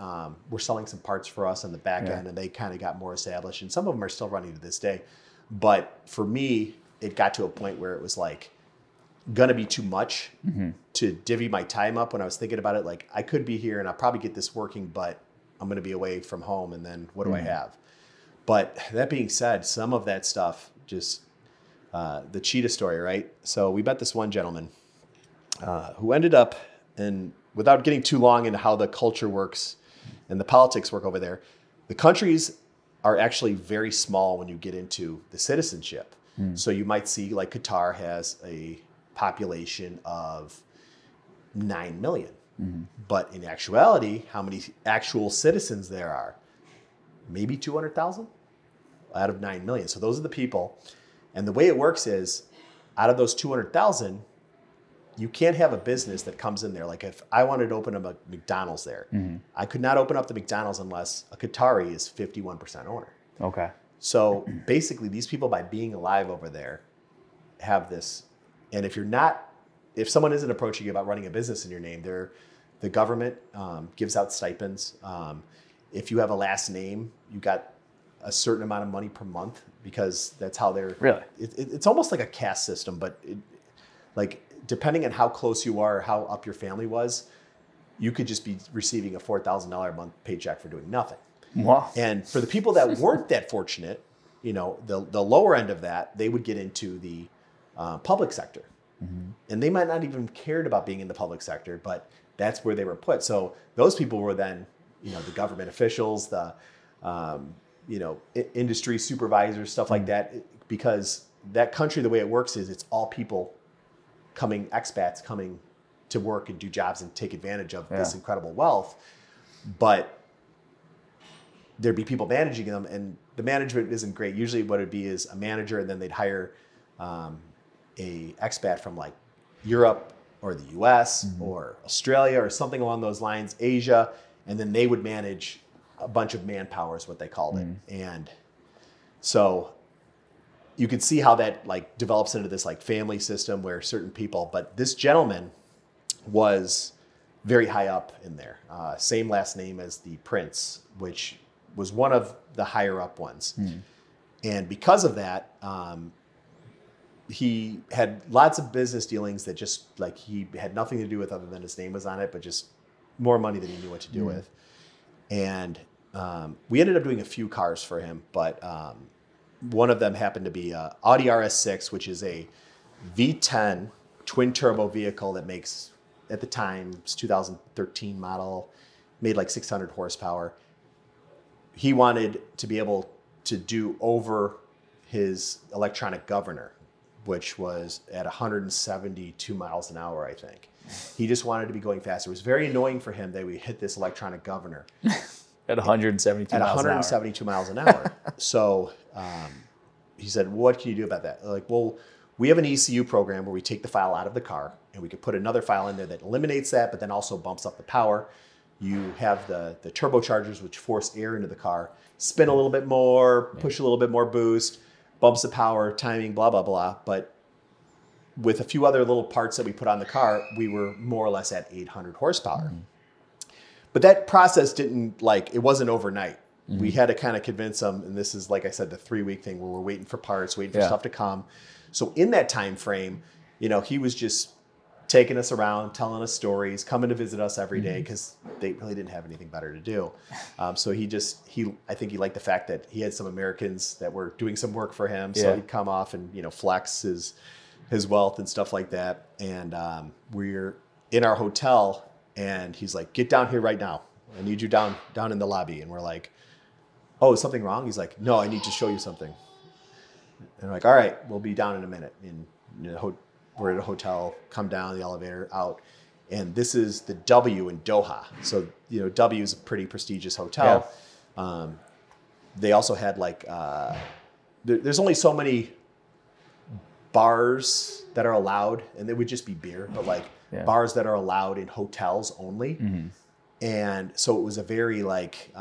were selling some parts for us on the back yeah. end, and they kind of got more established. And some of them are still running to this day. But for me, it got to a point where it was like, gonna be too much mm-hmm. to divvy my time up when I was thinking about it. Like, I could be here and I'll probably get this working, but I'm gonna be away from home, and then what do mm-hmm. I have? But that being said, some of that stuff, just the cheetah story, right? So we met this one gentleman who ended up, and without getting too long into how the culture works and the politics work over there, the countries are actually very small when you get into the citizenship. Mm. So you might see like Qatar has a population of 9 million. Mm-hmm. But in actuality, how many actual citizens there are? Maybe 200,000 out of 9 million. So those are the people. And the way it works is, out of those 200,000, you can't have a business that comes in there. Like, if I wanted to open up a McDonald's there, mm-hmm. I could not open up the McDonald's unless a Qatari is 51% owner. Okay. So basically, these people, by being alive over there, have this. And if you're not, if someone isn't approaching you about running a business in your name, they're, the government gives out stipends. If you have a last name, you got a certain amount of money per month, because that's how they're really. It's almost like a caste system, but it, like, depending on how close you are, or how up your family was, you could just be receiving a $4,000 a month paycheck for doing nothing. Wow. And for the people that weren't that fortunate, you know, the lower end of that, they would get into the public sector. Mm-hmm. And they might not even cared about being in the public sector, but that's where they were put. So those people were then, you know, the government officials, the, you know, industry supervisors, stuff mm-hmm. like that, because that country, the way it works is it's all people coming, expats coming to work and do jobs and take advantage of yeah. this incredible wealth. But there'd be people managing them, and the management isn't great. Usually what it'd be is a manager, and then they'd hire, a expat from like Europe or the US mm-hmm. or Australia or something along those lines, Asia, and then they would manage a bunch of manpower is what they called mm-hmm. it. And so you can see how that like develops into this like family system where certain people, but this gentleman was very high up in there. Same last name as the prince, which was one of the higher up ones. Mm-hmm. And because of that, he had lots of business dealings that just like he had nothing to do with other than his name was on it, but just more money than he knew what to do mm-hmm. with. And we ended up doing a few cars for him, but one of them happened to be a Audi RS6, which is a V10 twin turbo vehicle that makes, at the time, it's 2013 model, made like 600 horsepower. He wanted to be able to do over his electronic governor, which was at 172 miles an hour, I think. He just wanted to be going faster. It was very annoying for him that we hit this electronic governor. At 172 miles an hour. At 172 miles an hour. So he said, what can you do about that? Like, well, we have an ECU program where we take the file out of the car, and we could put another file in there that eliminates that, but then also bumps up the power. You have the turbochargers, which force air into the car, spin a little bit more, push a little bit more boost, bumps the power, timing, blah, blah, blah. But with a few other little parts that we put on the car, we were more or less at 800 horsepower. Mm-hmm. But that process didn't, like, it wasn't overnight. Mm-hmm. We had to kind of convince them, and this is, like I said, the 3 week thing where we're waiting for parts, waiting for yeah. stuff to come. So in that time frame, you know, he was just taking us around, telling us stories, coming to visit us every day because they really didn't have anything better to do. So he just, I think he liked the fact that he had some Americans that were doing some work for him. So yeah. he'd come off and, you know, flex his wealth and stuff like that. And we're in our hotel, and he's like, get down here right now. I need you down in the lobby. And we're like, oh, is something wrong? He's like, no, I need to show you something. And we're like, all right, we'll be down in a minute. And you know, we're at a hotel, come down the elevator out. And this is the W in Doha. So, you know, W is a pretty prestigious hotel. Yeah. They also had like, there's only so many bars that are allowed, and they would just be beer. But like bars that are allowed in hotels only. Mm-hmm. And so it was a very like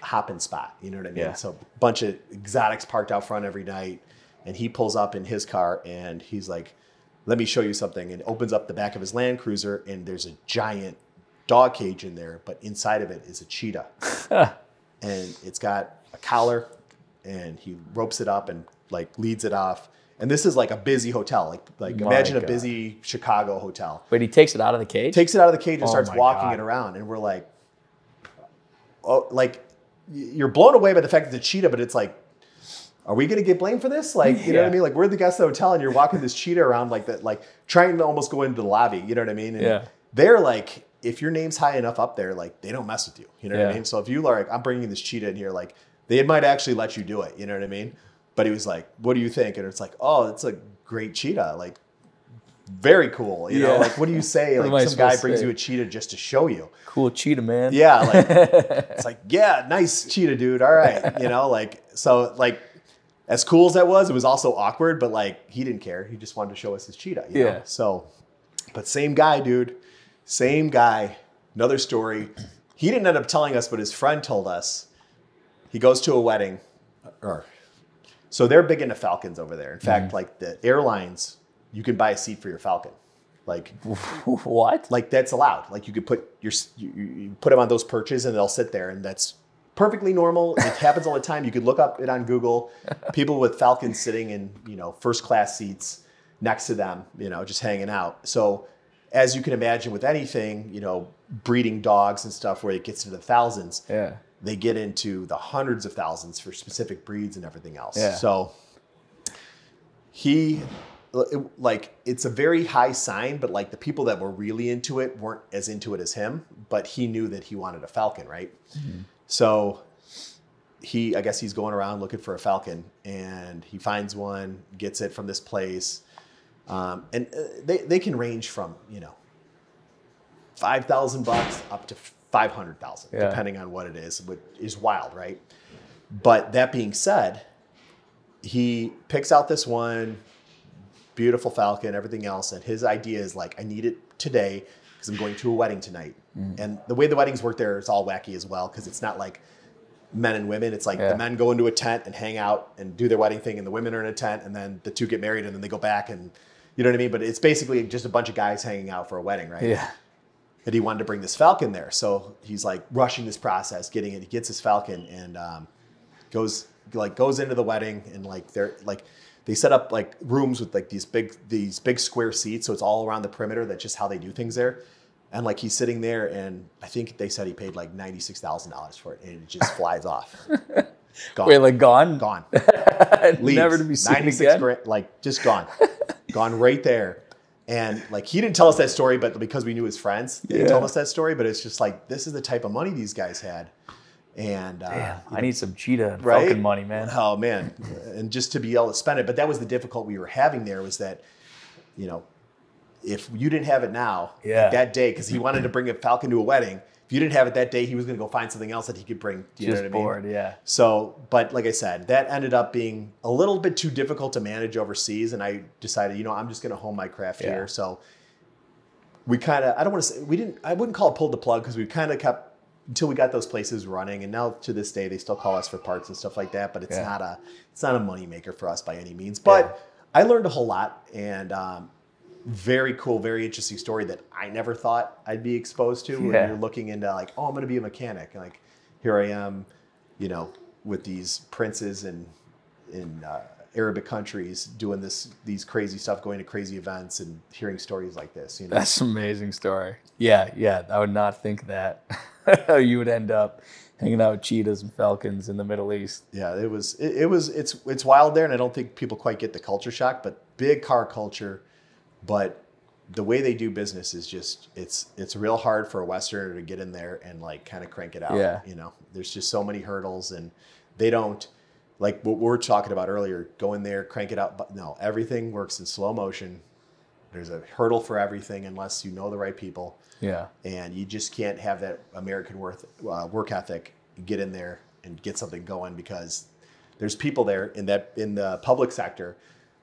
hopping spot, you know what I mean? Yeah. So a bunch of exotics parked out front every night, and he pulls up in his car and he's like, let me show you something, and opens up the back of his Land Cruiser, and there's a giant dog cage in there, but inside of it is a cheetah. And it's got a collar, and he ropes it up and like leads it off. And this is like a busy hotel. Like imagine a busy Chicago hotel. But he takes it out of the cage? Takes it out of the cage and starts walking it around. And we're like, oh, like you're blown away by the fact that it's a cheetah, but it's like, are we going to get blamed for this? Like, you know what I mean? Like, we're the guests of the hotel and you're walking this cheetah around like that, like trying to almost go into the lobby. You know what I mean? And they're like, if your name's high enough up there, like they don't mess with you. You know what I mean? So if you are like, I'm bringing this cheetah in here, like they might actually let you do it. You know what I mean? But he was like, what do you think? And it's like, oh, it's a great cheetah. Like, very cool. You know, like, what do you say? Like, some guy brings you a cheetah just to show you. Cool cheetah, man. Yeah. Like, it's like, yeah, nice cheetah, dude. All right. You know, like, so like, as cool as that was, it was also awkward, but like, he didn't care. He just wanted to show us his cheetah. You know? So, but same guy, dude. Same guy. Another story. He didn't end up telling us, but his friend told us. He goes to a wedding, or... So they're big into Falcons over there. In fact, like the airlines, you can buy a seat for your Falcon. Like what? Like that's allowed. Like you could put your, you put them on those perches and they'll sit there, and that's perfectly normal. It happens all the time. You could look up it on Google, people with Falcons sitting in, you know, first class seats next to them, you know, just hanging out. So as you can imagine with anything, you know, breeding dogs and stuff where it gets into the thousands. Yeah. They get into the hundreds of thousands for specific breeds and everything else. Yeah. So he, like, it's a very high sign, but like the people that were really into it weren't as into it as him, but he knew that he wanted a Falcon, right? Mm-hmm. So he, I guess he's going around looking for a Falcon, and he finds one, gets it from this place. And they can range from, you know, $5,000 up to $500,000, depending on what it is, which is wild, right? But that being said, he picks out this one, beautiful Falcon, everything else. And his idea is like, I need it today because I'm going to a wedding tonight. Mm. And the way the weddings work there is all wacky as well, because it's not like men and women. It's like the men go into a tent and hang out and do their wedding thing, and the women are in a tent, and then the two get married, and then they go back, and you know what I mean? But it's basically just a bunch of guys hanging out for a wedding, right? Yeah. And he wanted to bring this Falcon there. So he's like rushing this process, getting it. He gets his Falcon and goes into the wedding, and like they set up like rooms with like these big square seats. So it's all around the perimeter. That's just how they do things there. And like he's sitting there, and I think they said he paid like $96,000 for it, and it just flies off. Gone. Wait, like gone? Gone. Never to be seen again? Like just gone. Gone right there. And like, he didn't tell us that story, but because we knew his friends, they told us that story. But it's just like, this is the type of money these guys had. And damn, I need some cheetah and Falcon money, man. Oh man. And just to be able to spend it. But that was the difficulty we were having there, was that, you know, if you didn't have it now like that day, cause he wanted to bring a Falcon to a wedding. If you didn't have it that day, he was going to go find something else that he could bring. You know what I mean? Bored, yeah. So, but like I said, that ended up being a little bit too difficult to manage overseas. And I decided, you know, I'm just going to hone my craft here. So we kind of, I don't want to say, I wouldn't call it pulled the plug, because we kind of kept, until we got those places running. And now to this day, they still call us for parts and stuff like that. But it's not a money maker for us by any means. But I learned a whole lot, and very cool, very interesting story that I never thought I'd be exposed to. Yeah. When you're looking into like, oh, I'm going to be a mechanic. And like, here I am, you know, with these princes in Arabic countries doing these crazy stuff, going to crazy events, and hearing stories like this. You know, that's an amazing story. Yeah, yeah, I would not think that you would end up hanging out with cheetahs and falcons in the Middle East. Yeah, it's wild there, and I don't think people quite get the culture shock, but big car culture. But the way they do business is just, it's real hard for a Westerner to get in there and like kind of crank it out. Yeah. You know, there's just so many hurdles, and they don't, like what we were talking about earlier, go in there, crank it out. But no, everything works in slow motion. There's a hurdle for everything unless you know the right people. Yeah. And you just can't have that American work ethic, get in there and get something going, because there's people there in the public sector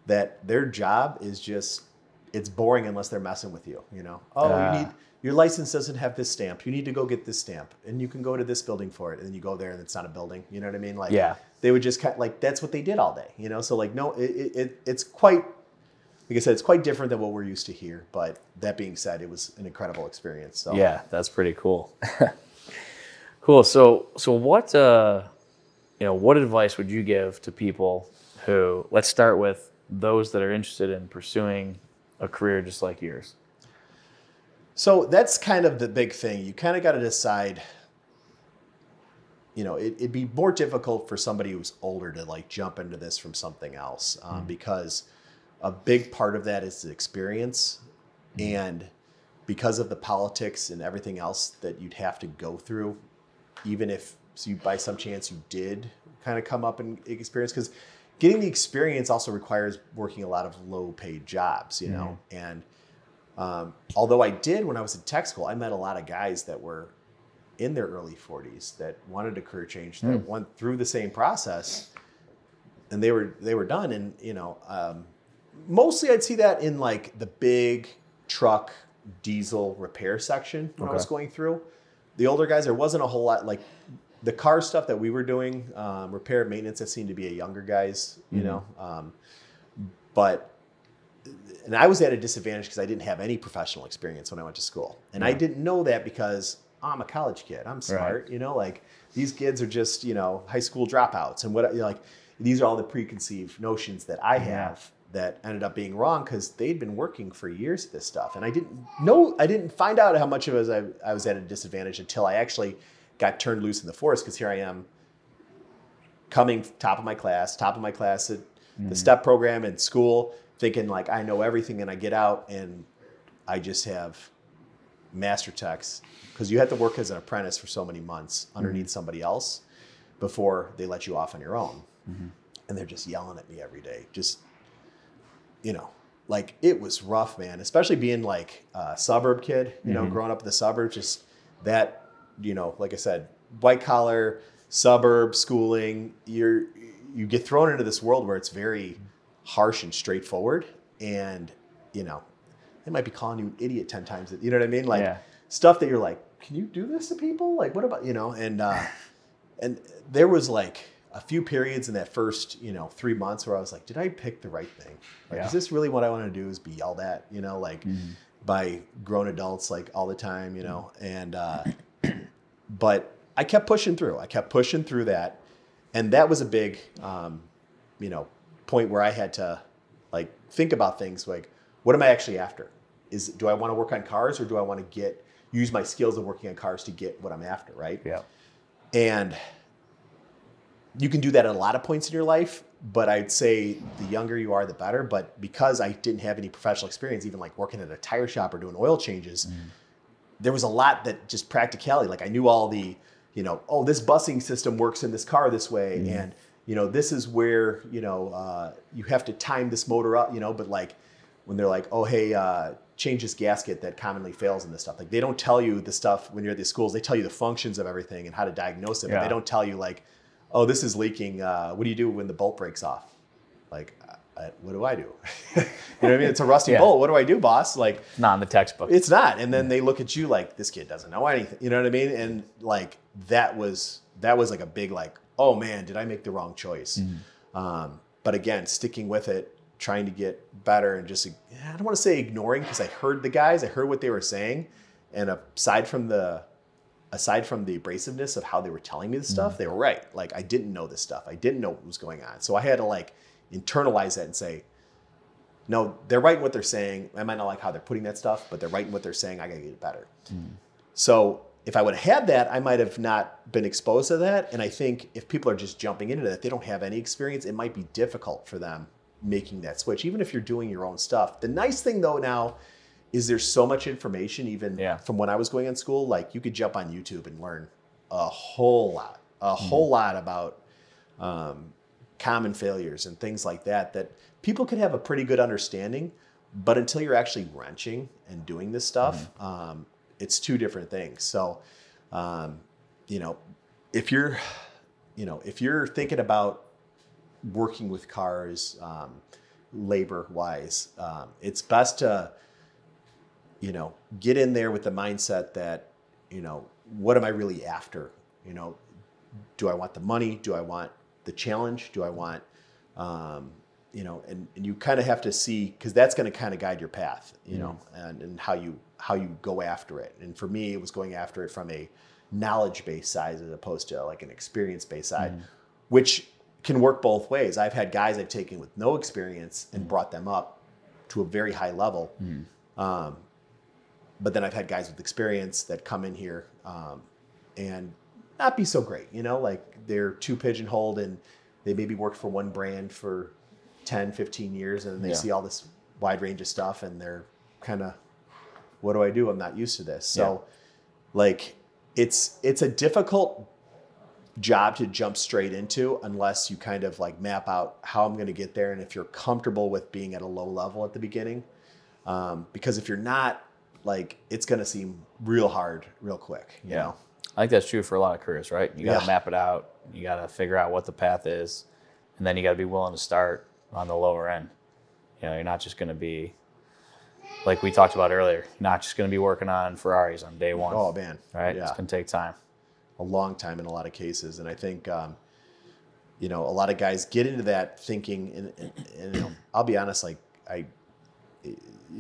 that their job is just it's boring unless they're messing with you, you know? Oh, you need, your license doesn't have this stamp. You need to go get this stamp and you can go to this building for it. And then you go there and it's not a building. You know what I mean? Like, yeah. They would just kind of, like, that's what they did all day, you know? So like, no, it's quite, like I said, it's quite different than what we're used to here. But that being said, it was an incredible experience. So yeah, that's pretty cool. Cool. So what, you know, what advice would you give to people who, let's start with those that are interested in pursuing a career just like yours? So that's kind of the big thing. You kind of got to decide, you know, it'd be more difficult for somebody who's older to like jump into this from something else, because a big part of that is the experience. And because of the politics and everything else that you'd have to go through, even if you by some chance you did kind of come up and experience, because getting the experience also requires working a lot of low paid jobs, you know? And although I did when I was in tech school, I met a lot of guys that were in their early 40s that wanted a career change, that went through the same process and they were done. And, you know, mostly I'd see that in like the big truck diesel repair section when I was going through. The older guys, there wasn't a whole lot, like the car stuff that we were doing, repair maintenance, that seemed to be a younger guy's, you know, but, and I was at a disadvantage because I didn't have any professional experience when I went to school. And I didn't know that because I'm a college kid. I'm smart, you know, like these kids are just, you know, high school dropouts and what, like, these are all the preconceived notions that I have that ended up being wrong because they'd been working for years at this stuff. And I didn't know, I didn't find out how much of it I was at a disadvantage until I actually got turned loose in the forest, because here I am coming top of my class at the STEP program in school, thinking like I know everything, and I get out and I just have master techs, because you have to work as an apprentice for so many months underneath somebody else before they let you off on your own. And they're just yelling at me every day. Just, you know, like it was rough, man, especially being like a suburb kid, you know, growing up in the suburbs, just that, you know, like I said, white collar, suburb schooling, you get thrown into this world where it's very harsh and straightforward, and you know they might be calling you an idiot 10 times, you know what I mean, like stuff that you're like, can you do this to people, like what about, you know? And and there was like a few periods in that first, you know, 3 months where I was like, did I pick the right thing, like is this really what I want to do, is be yelled at, you know, like by grown adults like all the time, you know? And but I kept pushing through that, and that was a big you know, point where I had to like think about things like, what am I actually after? Is, do I want to work on cars, or do I want to get, use my skills of working on cars to get what I'm after, right? Yeah. And you can do that at a lot of points in your life, but I'd say the younger you are, the better. But because I didn't have any professional experience, even like working at a tire shop or doing oil changes, there was a lot that just practicality, like I knew all the, you know, oh, this busing system works in this car this way. And you know, this is where, you know, you have to time this motor up, you know, but like when they're like, oh, hey, change this gasket that commonly fails in this stuff. Like they don't tell you the stuff when you're at these schools, they tell you the functions of everything and how to diagnose it, but they don't tell you like, oh, this is leaking. What do you do when the bolt breaks off? Like, what do I do? You know what I mean? It's a rusty bolt. What do I do, boss? Like, not in the textbook. It's not. And then they look at you like, this kid doesn't know anything. You know what I mean? And like, that was like a big, like, oh man, did I make the wrong choice? But again, sticking with it, trying to get better, and just, I don't want to say ignoring, because I heard the guys, I heard what they were saying. And aside from the abrasiveness of how they were telling me this stuff, they were right. Like I didn't know this stuff. I didn't know what was going on. So I had to like internalize that and say, no, they're right in what they're saying. I might not like how they're putting that stuff, but they're right in what they're saying. I gotta get it better. So if I would have had that, I might have not been exposed to that. And I think if people are just jumping into that, they don't have any experience, it might be difficult for them making that switch, even if you're doing your own stuff. The nice thing though now is there's so much information, even from when I was going in school, like you could jump on YouTube and learn a whole lot about common failures and things like that, that people could have a pretty good understanding, but until you're actually wrenching and doing this stuff, it's two different things. So, you know, if you're thinking about working with cars, labor-wise. It's best to, get in there with the mindset that, what am I really after? Do I want the money? Do I want the challenge? Do I want, and you kind of have to see, because that's going to kind of guide your path, you know, and how you go after it. And for me, it was going after it from a knowledge-based side as opposed to like an experience-based side, which can work both ways. I've had guys I've taken with no experience and brought them up to a very high level. But then I've had guys with experience that come in here and not be so great, like they're too pigeonholed and they maybe worked for one brand for 10, 15 years and they see all this wide range of stuff and they're kind of, what do I do? I'm not used to this. So like it's a difficult job to jump straight into unless you kind of like map out how I'm going to get there. And if you're comfortable with being at a low level at the beginning, because if you're not, like, it's going to seem real hard real quick, you know? I think that's true for a lot of careers, right? You got to map it out. You got to figure out what the path is. And then you got to be willing to start on the lower end. You're not just going to be, like we talked about earlier, not just going to be working on Ferraris on day one. Oh, man. Right? Yeah. It's going to take time. A long time in a lot of cases. And I think, a lot of guys get into that thinking, and I'll be honest, like, I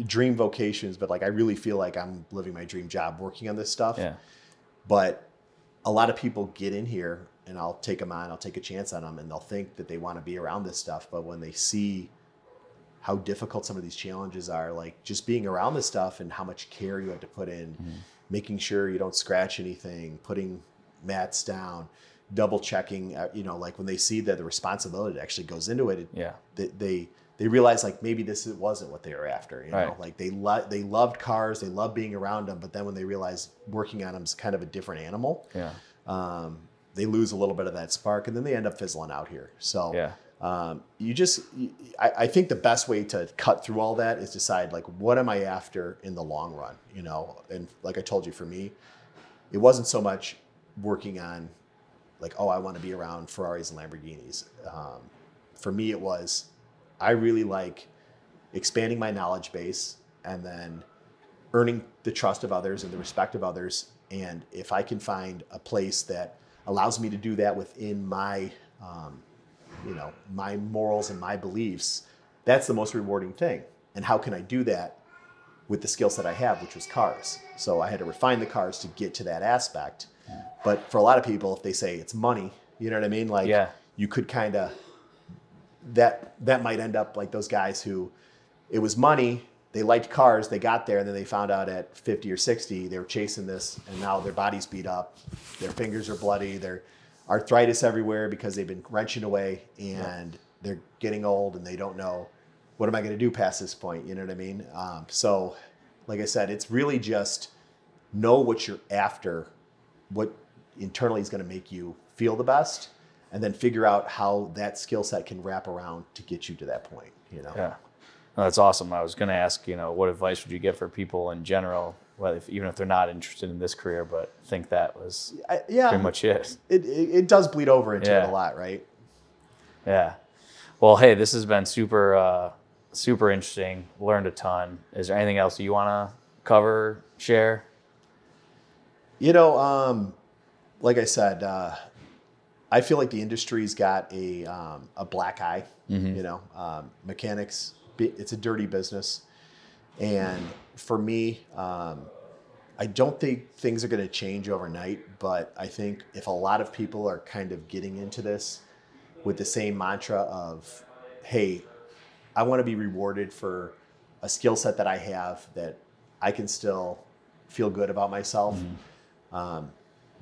dream vocations, but like, I really feel like I'm living my dream job working on this stuff. Yeah. But a lot of people get in here and I'll take a chance on them and they'll think that they want to be around this stuff. But when they see how difficult some of these challenges are, like just being around this stuff and how much care you have to put in, making sure you don't scratch anything, putting mats down, double checking, like when they see that the responsibility actually goes into it, they realize like maybe this wasn't what they were after, right. Like they loved cars, they loved being around them, but then when they realize working on them is kind of a different animal, they lose a little bit of that spark and then they end up fizzling out here. So I think the best way to cut through all that is decide like, what am I after in the long run, And like I told you, for me, it wasn't so much working on like, oh, I want to be around Ferraris and Lamborghinis. For me, it was, I really like expanding my knowledge base and then earning the trust of others and the respect of others. And if I can find a place that allows me to do that within my, my morals and my beliefs, that's the most rewarding thing. And how can I do that with the skill set I have, which was cars? So I had to refine the cars to get to that aspect. But for a lot of people, if they say it's money, you know what I mean? Like you could kind of, that might end up like those guys who, it was money, they liked cars, they got there, and then they found out at 50 or 60, they were chasing this, and now their body's beat up, their fingers are bloody, their arthritis everywhere because they've been wrenching away, and they're getting old, and they don't know, what am I going to do past this point? You know what I mean? So like I said, it's really just know what you're after, what internally is going to make you feel the best, and then figure out how that skill set can wrap around to get you to that point, Yeah, no, that's awesome. I was going to ask, what advice would you give for people in general, well, even if they're not interested in this career, but think that was pretty much it. It does bleed over into it a lot, right? Yeah. Well, hey, this has been super, super interesting. Learned a ton. Is there anything else you want to cover, share? Like I said, I feel like the industry's got a black eye, mechanics, it's a dirty business. And for me, I don't think things are going to change overnight, but I think if a lot of people are kind of getting into this with the same mantra of, hey, I want to be rewarded for a skill set that I have that I can still feel good about myself,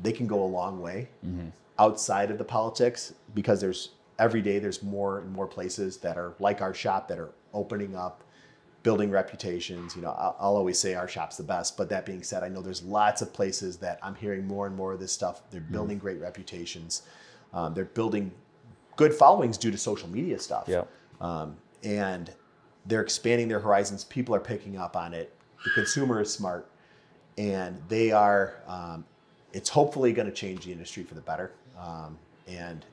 they can go a long way. Outside of the politics, because every day there's more and more places that are like our shop that are opening up, building reputations. I'll always say our shop's the best, but that being said, I know there's lots of places that I'm hearing more and more of this stuff. They're building great reputations. They're building good followings due to social media stuff. And they're expanding their horizons. People are picking up on it. The consumer is smart and they are, it's hopefully going to change the industry for the better. And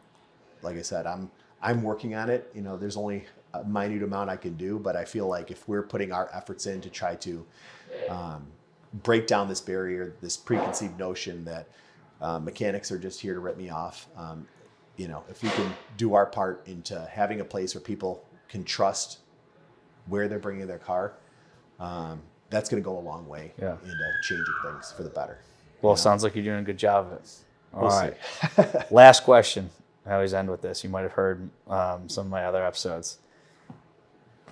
like I said, I'm working on it. There's only a minute amount I can do, but I feel like if we're putting our efforts in to try to break down this barrier, this preconceived notion that mechanics are just here to rip me off, you know, if we can do our part into having a place where people can trust where they're bringing their car, that's going to go a long way into changing things for the better. Well, it sounds like you're doing a good job of it. All right. Last question. I always end with this. You might have heard some of my other episodes.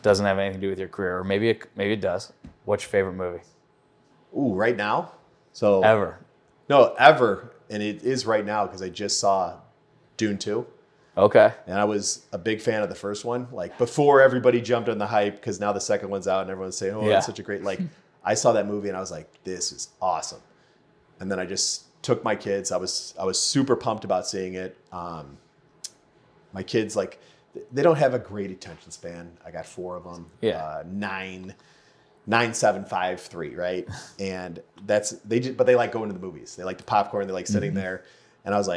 Doesn't have anything to do with your career, or maybe it does. What's your favorite movie? Ooh, right now? So ever? No, ever, and it is right now because I just saw Dune 2. Okay. And I was a big fan of the first one, like before everybody jumped on the hype, because now the second one's out and everyone's saying, "Oh, that's such a great." Like, I saw that movie and I was like, "This is awesome," and then I just took my kids. I was super pumped about seeing it. My kids, like, they don't have a great attention span. I got 4 of them. Yeah. 9, 9, 7, 5, 3, right? And but they like going to the movies. They like the popcorn. They like sitting there. And I was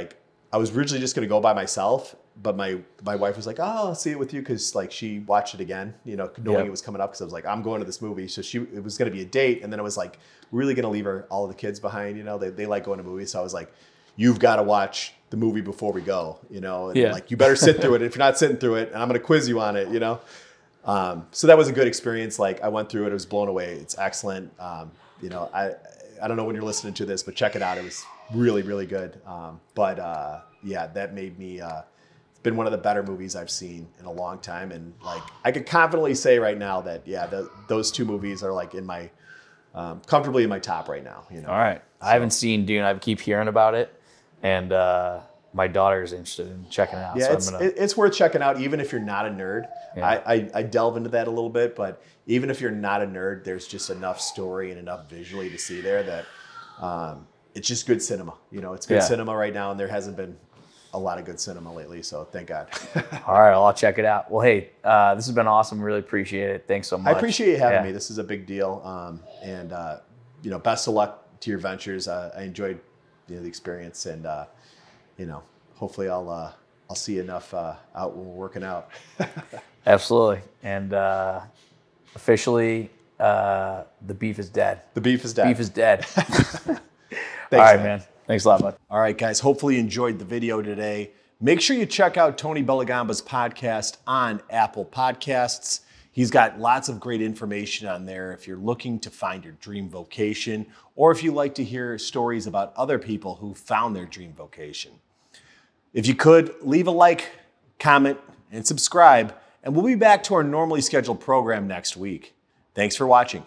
originally just going to go by myself, but my wife was like, "Oh, I'll see it with you," because like she watched it again, you know, knowing it was coming up, because I was like, "I'm going to this movie." So it was going to be a date, and then I was like, really going to leave all of the kids behind, you know. They like going to movies, so I was like, "You've got to watch the movie before we go," you know, and like, "You better sit through it. If you're not sitting through it, and I'm going to quiz you on it," you know. So that was a good experience. Like, I went through it. I was blown away. It's excellent. You know, I don't know when you're listening to this, but check it out. It was really, really good. Yeah, that made me. It's been one of the better movies I've seen in a long time, and like, I could confidently say right now that those 2 movies are like in my comfortably in my top right now. You know. All right, so. I haven't seen Dune. I keep hearing about it, and my daughter's interested in checking it out. Yeah, so it's worth checking out, even if you're not a nerd. Yeah. I delve into that a little bit, but even if you're not a nerd, there's just enough story and enough visually to see there that. It's just good cinema, you know. It's good cinema right now, and there hasn't been a lot of good cinema lately, so thank God. All right, well, I'll check it out. Well, hey, this has been awesome. Really appreciate it. Thanks so much. I appreciate you having me. This is a big deal, and you know, best of luck to your ventures. I enjoyed the experience, and you know, hopefully I'll see enough out when we're working out. Absolutely, and officially, the beef is dead. The beef is dead. Beef is dead. Thanks, all right, man. Thanks a lot, bud. All right, guys. Hopefully you enjoyed the video today. Make sure you check out Tony Bellagamba's podcast on Apple Podcasts. He's got lots of great information on there. If you're looking to find your dream vocation, or if you like to hear stories about other people who found their dream vocation. If you could, leave a like, comment, and subscribe. And we'll be back to our normally scheduled program next week. Thanks for watching.